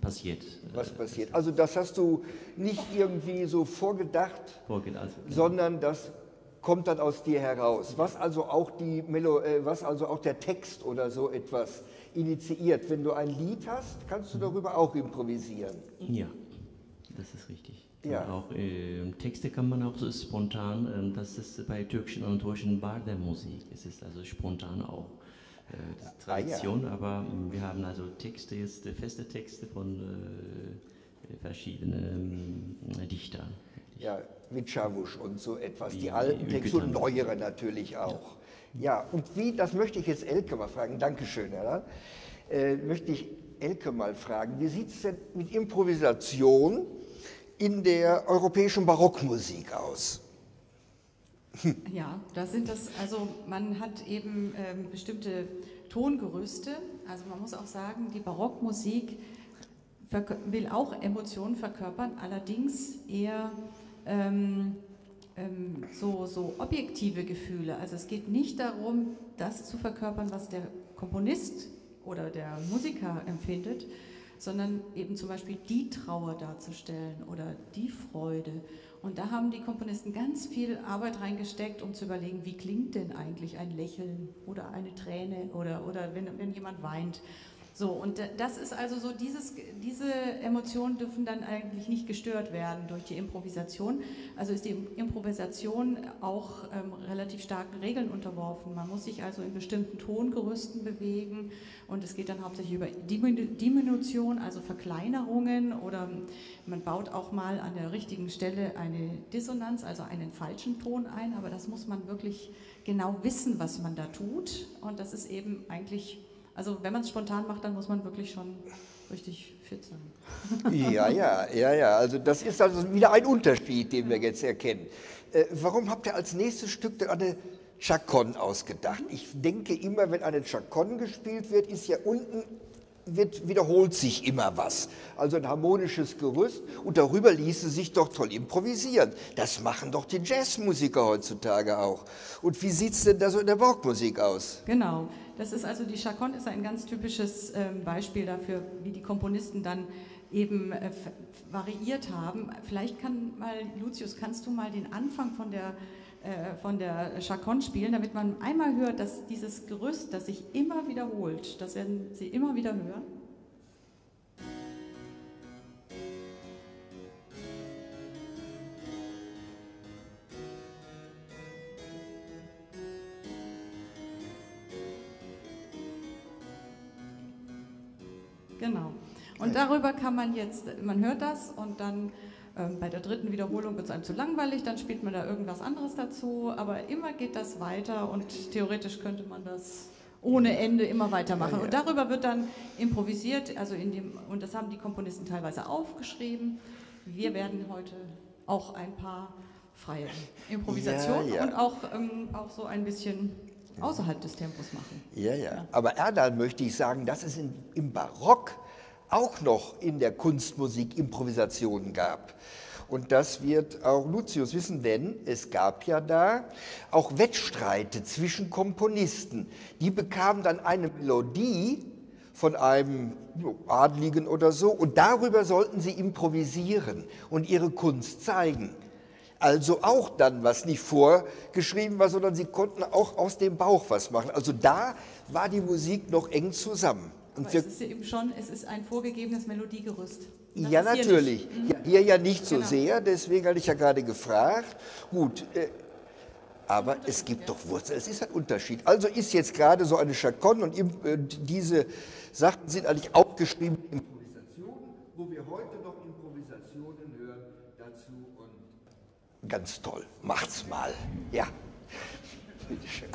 passiert. Was passiert. Also das hast du nicht irgendwie so vorgedacht, vorgedacht genau. sondern das kommt dann aus dir heraus, was also auch die Melo, äh, was also auch der Text oder so etwas initiiert. Wenn du ein Lied hast, kannst du darüber auch improvisieren. Ja, das ist richtig. Ja. Auch äh, Texte kann man auch so spontan, äh, das ist bei türkischen und anatolischen Bardermusik, es ist also spontan auch äh, das ist Tradition, ah, ja. aber äh, wir haben also Texte, jetzt, äh, feste Texte von äh, verschiedenen äh, Dichtern. Ja, mit Çavuş und so etwas, wie, die alten Texte und neuere natürlich auch. Ja. ja, und wie, das möchte ich jetzt Elke mal fragen, Dankeschön, Herr, äh, möchte ich Elke mal fragen, wie sieht es denn mit Improvisation in der europäischen Barockmusik aus? Hm. Ja, da sind das, also man hat eben ähm, bestimmte Tongerüste, also man muss auch sagen, die Barockmusik will auch Emotionen verkörpern, allerdings eher ähm, ähm, so, so objektive Gefühle. Also es geht nicht darum, das zu verkörpern, was der Komponist oder der Musiker empfindet, sondern eben zum Beispiel die Trauer darzustellen oder die Freude. Und da haben die Komponisten ganz viel Arbeit reingesteckt, um zu überlegen, wie klingt denn eigentlich ein Lächeln oder eine Träne oder, oder wenn, wenn jemand weint. So, und das ist also so, dieses, diese Emotionen dürfen dann eigentlich nicht gestört werden durch die Improvisation. Also ist die Improvisation auch ähm, relativ starken Regeln unterworfen. Man muss sich also in bestimmten Tongerüsten bewegen und es geht dann hauptsächlich über Diminu- Diminution, also Verkleinerungen, oder man baut auch mal an der richtigen Stelle eine Dissonanz, also einen falschen Ton ein, aber das muss man wirklich genau wissen, was man da tut, und das ist eben eigentlich... Also wenn man es spontan macht, dann muss man wirklich schon richtig fit sein. Ja, ja, ja, ja. Also das ist also wieder ein Unterschied, den wir jetzt erkennen. Äh, warum habt ihr als nächstes Stück denn eine Chaconne ausgedacht? Ich denke immer, wenn eine Chaconne gespielt wird, ist ja unten, wird, wiederholt sich immer was. Also ein harmonisches Gerüst, und darüber ließe sich doch toll improvisieren. Das machen doch die Jazzmusiker heutzutage auch. Und wie sieht es denn da so in der Barockmusik aus? Genau. Das ist also, die Chaconne ist ein ganz typisches ähm, Beispiel dafür, wie die Komponisten dann eben äh, variiert haben. Vielleicht kann mal, Lucius, kannst du mal den Anfang von der äh, von der Chaconne spielen, damit man einmal hört, dass dieses Gerüst, das sich immer wiederholt, das werden Sie immer wieder hören. Genau. Und darüber kann man jetzt, man hört das und dann ähm, bei der dritten Wiederholung wird es einem zu langweilig, dann spielt man da irgendwas anderes dazu, aber immer geht das weiter und theoretisch könnte man das ohne Ende immer weitermachen. Und darüber wird dann improvisiert, also in dem, und das haben die Komponisten teilweise aufgeschrieben. Wir werden heute auch ein paar freie Improvisationen ja, ja. und auch, ähm, auch so ein bisschen außerhalb des Tempos machen. Ja, ja, ja. Aber Erdal möchte ich sagen, dass es in, im Barock auch noch in der Kunstmusik Improvisationen gab. Und das wird auch Lucius wissen, denn es gab ja da auch Wettstreite zwischen Komponisten. Die bekamen dann eine Melodie von einem Adligen oder so und darüber sollten sie improvisieren und ihre Kunst zeigen. Also auch dann was nicht vorgeschrieben war, sondern sie konnten auch aus dem Bauch was machen. Also da war die Musik noch eng zusammen. Und es ist ja eben schon, es ist ein vorgegebenes Melodiegerüst. Das ja, natürlich. Hier, mhm. hier ja nicht so genau. sehr, deswegen hatte ich ja gerade gefragt. Gut, äh, aber es gibt ja. doch Wurzeln, es ist ein Unterschied. Also ist jetzt gerade so eine Chaconne und im, äh, diese Sachen sind eigentlich aufgeschrieben in Improvisationen, wo wir heute noch Improvisationen hören dazu. Und ganz toll, macht's mal. Ja, bitte schön.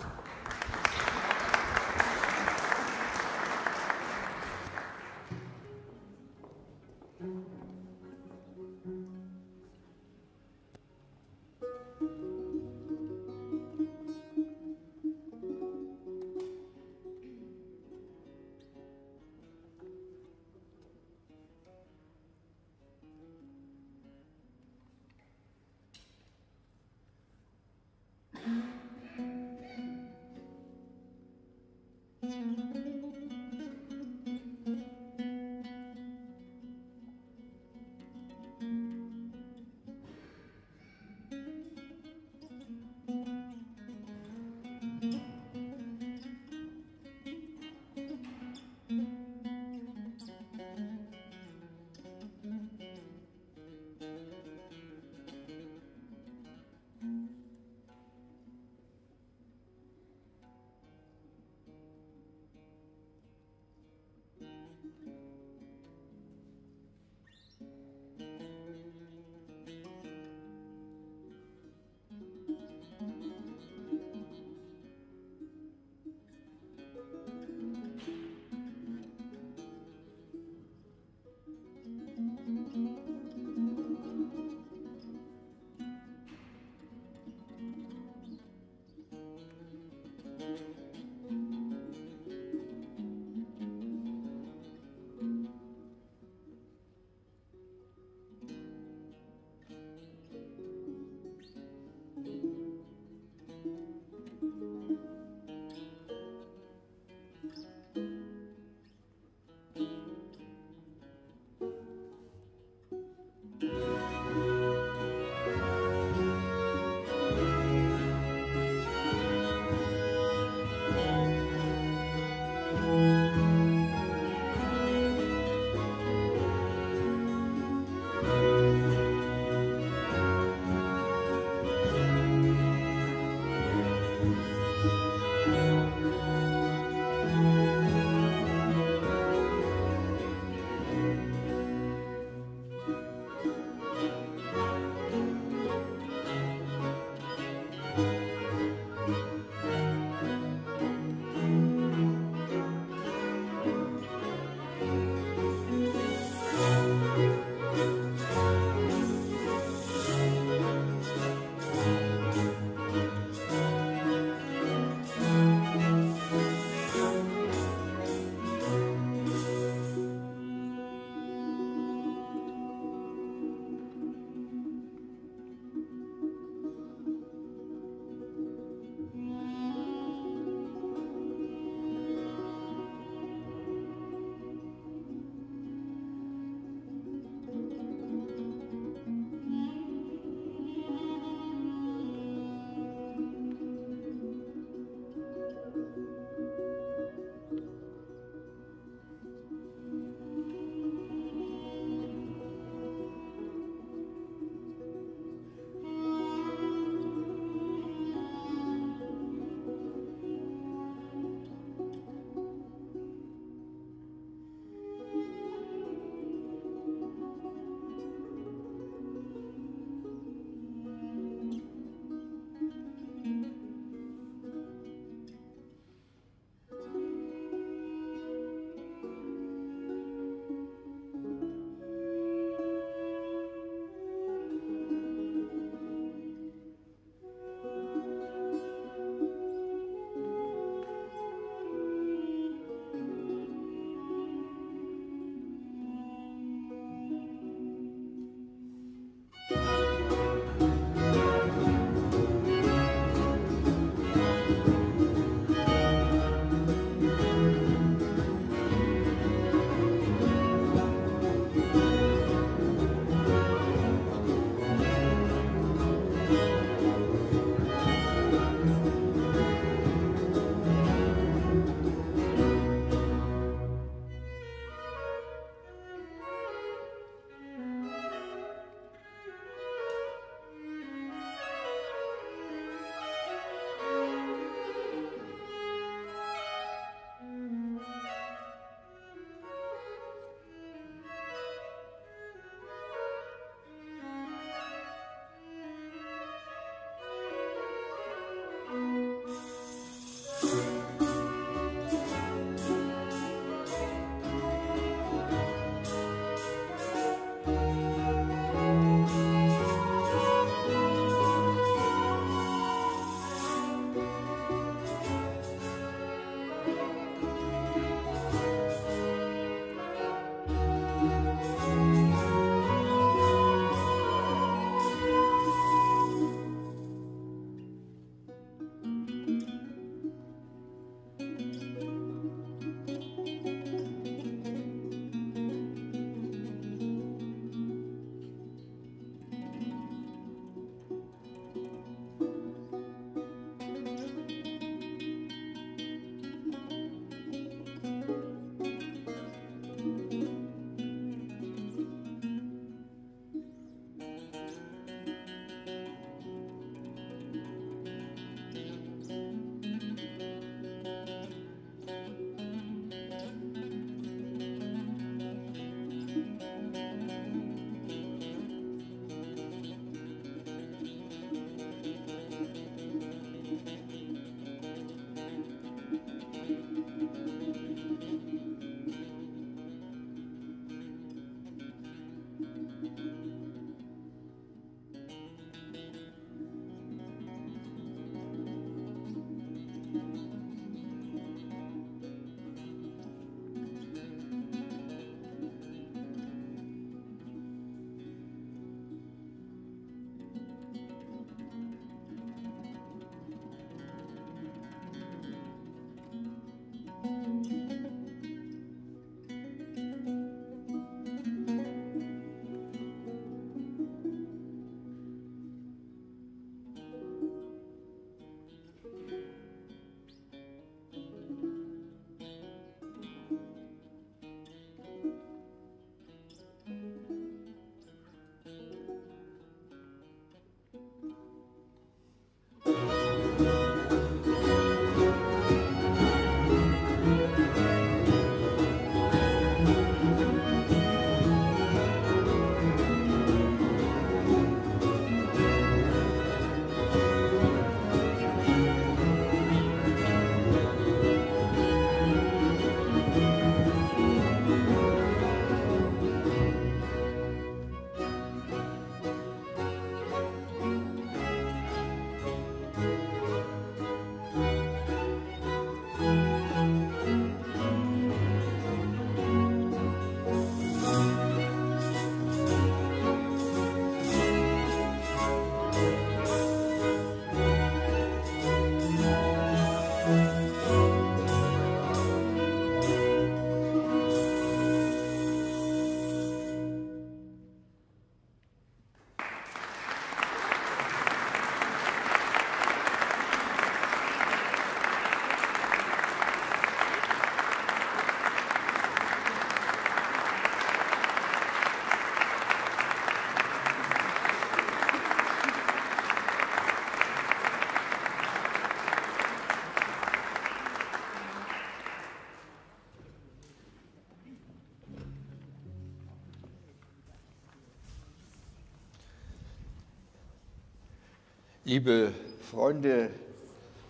Liebe Freunde,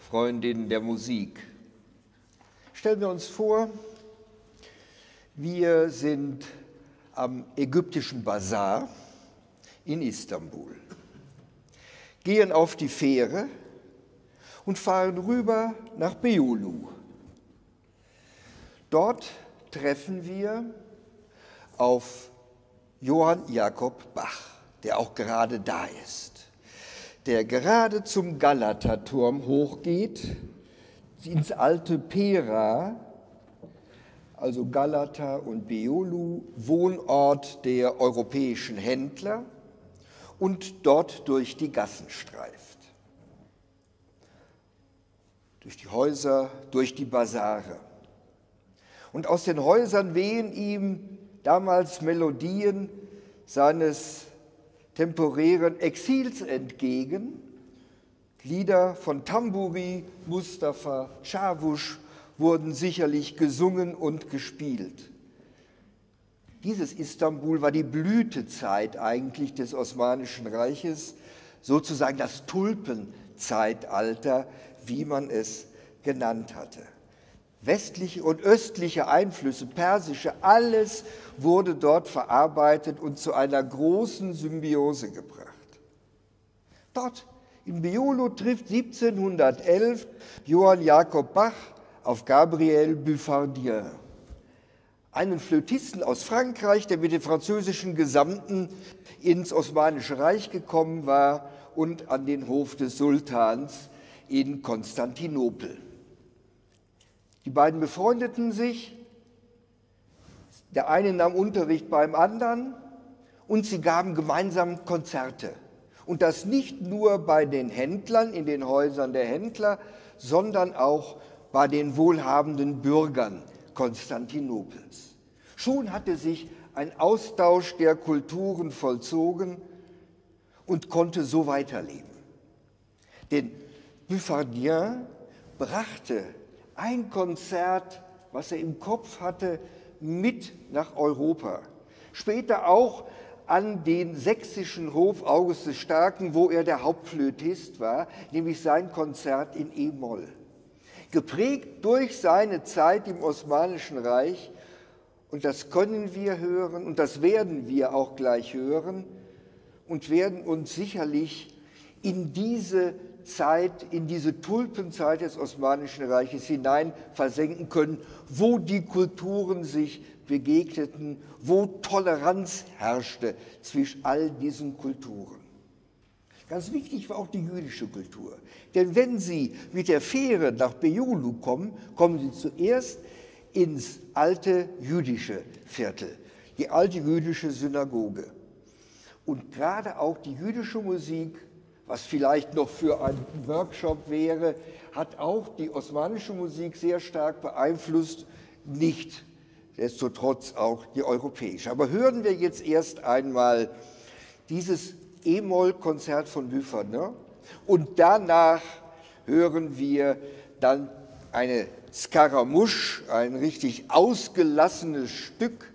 Freundinnen der Musik, stellen wir uns vor, wir sind am ägyptischen Bazar in Istanbul, gehen auf die Fähre und fahren rüber nach Beyoğlu. Dort treffen wir auf Johann Jakob Bach, der auch gerade da ist, der gerade zum Galataturm hochgeht, ins alte Pera, also Galata und Beyoğlu, Wohnort der europäischen Händler, und dort durch die Gassen streift, durch die Häuser, durch die Basare. Und aus den Häusern wehen ihm damals Melodien seines temporären Exils entgegen, Lieder von Tamburi Mustafa Çavuş wurden sicherlich gesungen und gespielt. Dieses Istanbul war die Blütezeit eigentlich des Osmanischen Reiches, sozusagen das Tulpenzeitalter, wie man es genannt hatte. Westliche und östliche Einflüsse, persische, alles wurde dort verarbeitet und zu einer großen Symbiose gebracht. Dort in Beyoğlu trifft siebzehnhundertelf Johann Jakob Bach auf Gabriel Buffardin, einen Flötisten aus Frankreich, der mit den französischen Gesandten ins Osmanische Reich gekommen war und an den Hof des Sultans in Konstantinopel. Die beiden befreundeten sich, der eine nahm Unterricht beim anderen und sie gaben gemeinsam Konzerte. Und das nicht nur bei den Händlern, in den Häusern der Händler, sondern auch bei den wohlhabenden Bürgern Konstantinopels. Schon hatte sich ein Austausch der Kulturen vollzogen und konnte so weiterleben. Denn Buffardin brachte ein Konzert, was er im Kopf hatte, mit nach Europa. Später auch an den sächsischen Hof August des Starken, wo er der Hauptflötist war, nämlich sein Konzert in E-Moll. Geprägt durch seine Zeit im Osmanischen Reich, und das können wir hören und das werden wir auch gleich hören und werden uns sicherlich in diese Zeit, in diese Tulpenzeit des Osmanischen Reiches hinein versenken können, wo die Kulturen sich begegneten, wo Toleranz herrschte zwischen all diesen Kulturen. Ganz wichtig war auch die jüdische Kultur. Denn wenn Sie mit der Fähre nach Beyoğlu kommen, kommen Sie zuerst ins alte jüdische Viertel, die alte jüdische Synagoge. Und gerade auch die jüdische Musik, was vielleicht noch für einen Workshop wäre, hat auch die osmanische Musik sehr stark beeinflusst, nicht destotrotz auch die europäische. Aber hören wir jetzt erst einmal dieses E-Moll-Konzert von Buffardin und danach hören wir dann eine Skaramouche, ein richtig ausgelassenes Stück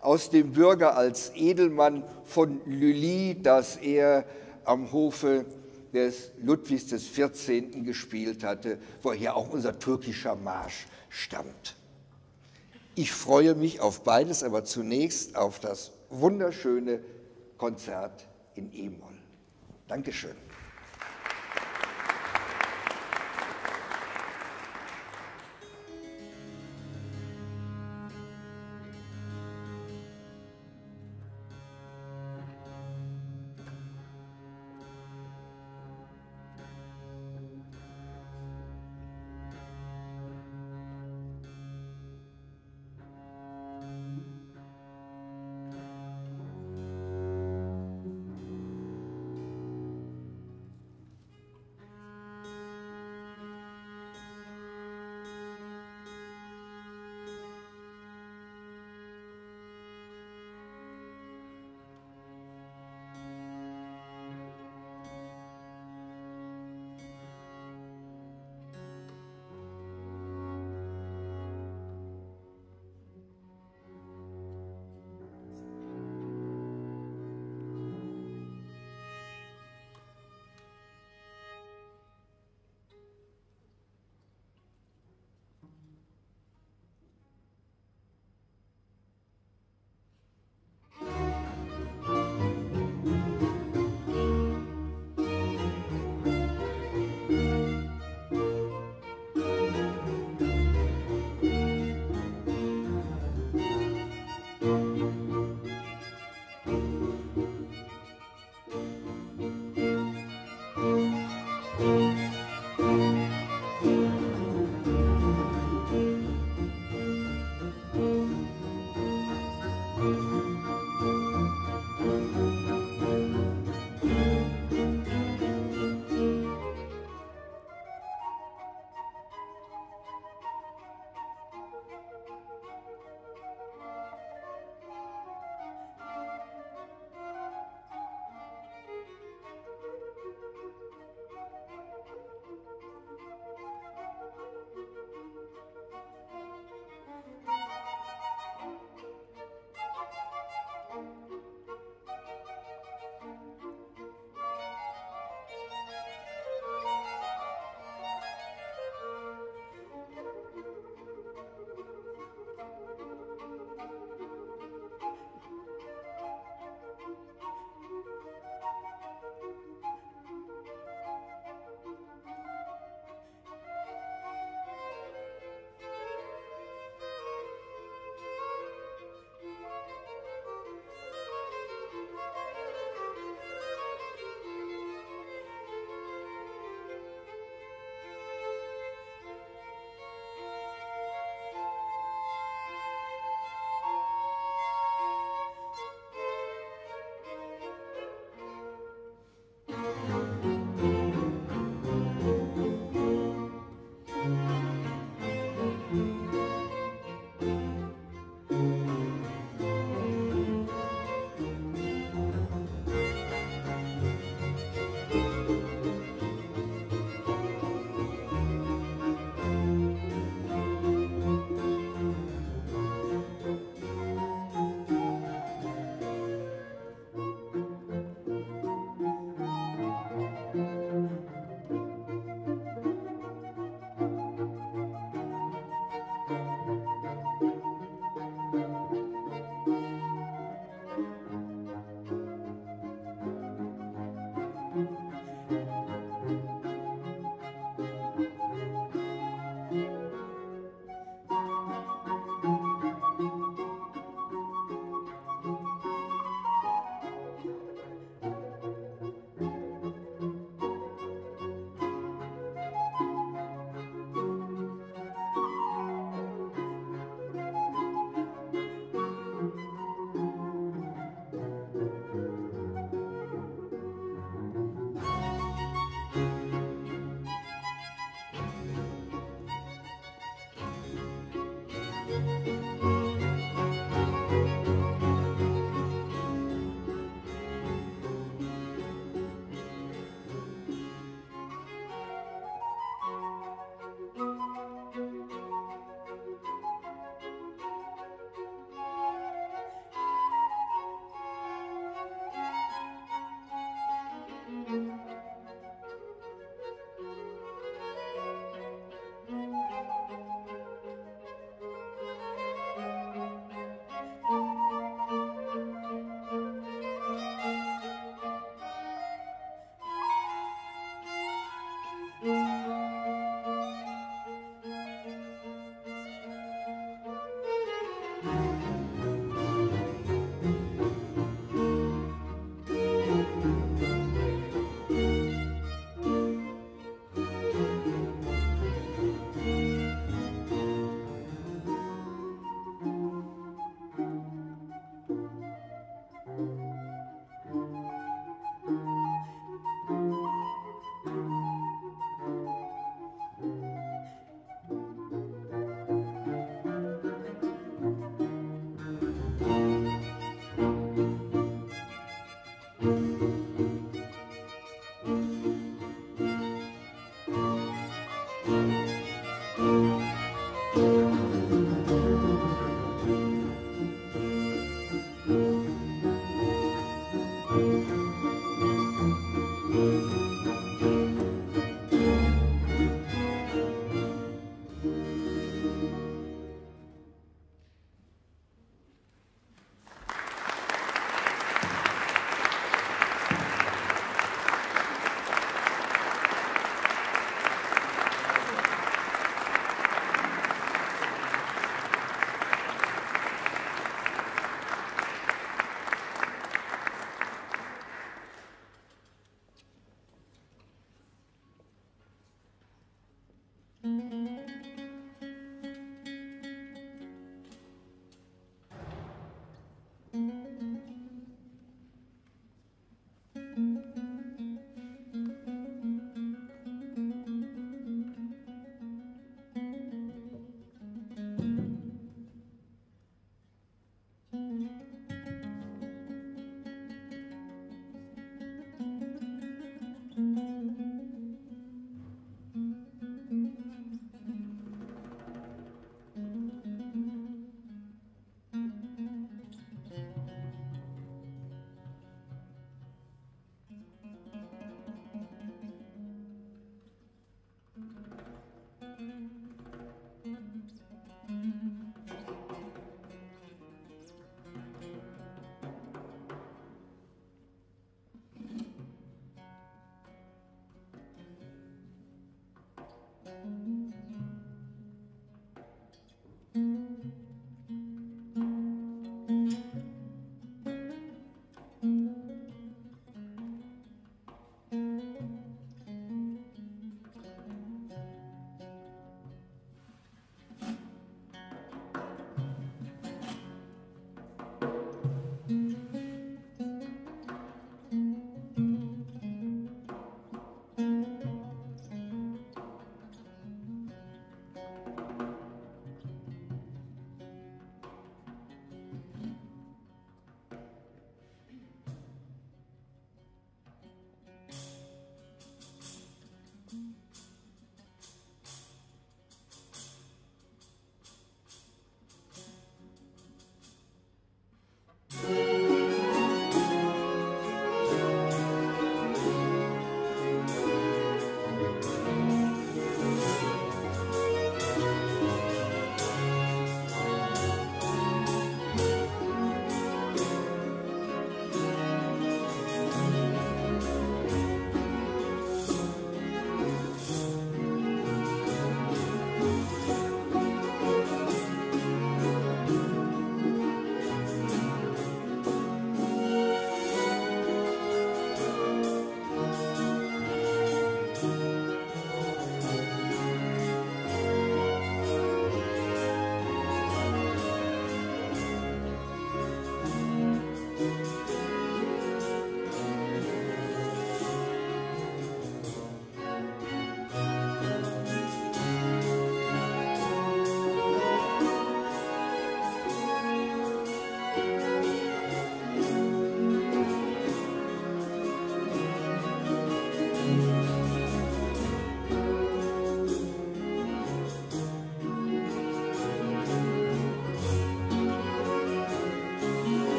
aus dem Bürger als Edelmann von Lully, das er am Hofe des Ludwigs des vierzehnten gespielt hatte, woher auch unser türkischer Marsch stammt. Ich freue mich auf beides, aber zunächst auf das wunderschöne Konzert in E-Moll. Dankeschön.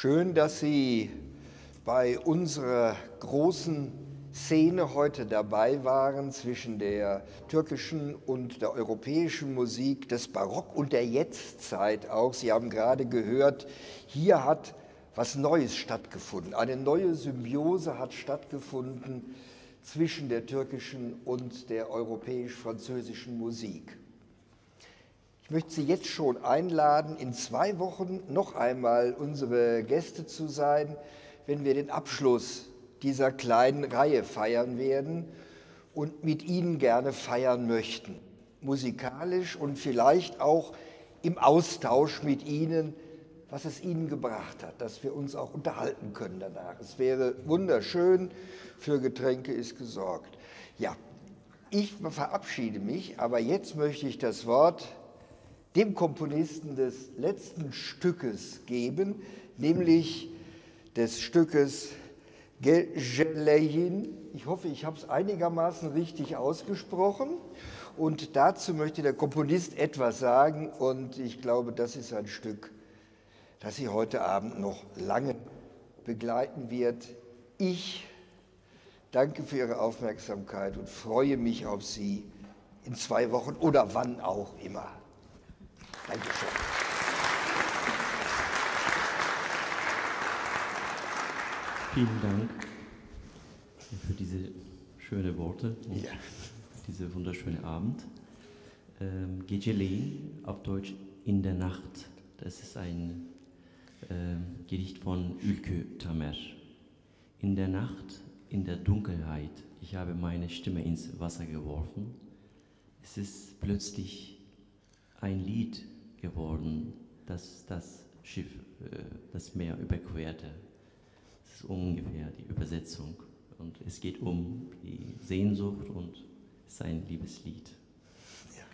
Schön, dass Sie bei unserer großen Szene heute dabei waren zwischen der türkischen und der europäischen Musik, des Barock und der Jetztzeit auch. Sie haben gerade gehört, hier hat was Neues stattgefunden. Eine neue Symbiose hat stattgefunden zwischen der türkischen und der europäisch-französischen Musik. Ich möchte Sie jetzt schon einladen, in zwei Wochen noch einmal unsere Gäste zu sein, wenn wir den Abschluss dieser kleinen Reihe feiern werden und mit Ihnen gerne feiern möchten, musikalisch und vielleicht auch im Austausch mit Ihnen, was es Ihnen gebracht hat, dass wir uns auch unterhalten können danach. Es wäre wunderschön, für Getränke ist gesorgt. Ja, ich verabschiede mich, aber jetzt möchte ich das Wort dem Komponisten des letzten Stückes geben, nämlich des Stückes Geceleyin. Ich hoffe, ich habe es einigermaßen richtig ausgesprochen. Und dazu möchte der Komponist etwas sagen. Und ich glaube, das ist ein Stück, das Sie heute Abend noch lange begleiten wird. Ich danke für Ihre Aufmerksamkeit und freue mich auf Sie in zwei Wochen oder wann auch immer. Dankeschön. Vielen Dank für diese schönen Worte und ja. Diese wunderschöne Abend. Ähm, Geceleyin, auf Deutsch in der Nacht. Das ist ein ähm, Gedicht von Ülkü Tamer. In der Nacht, in der Dunkelheit, ich habe meine Stimme ins Wasser geworfen. Es ist plötzlich ein Lied geworden, das das Schiff, äh, das Meer überquerte. Das ist ungefähr die Übersetzung. Und es geht um die Sehnsucht und sein Liebeslied. Ja.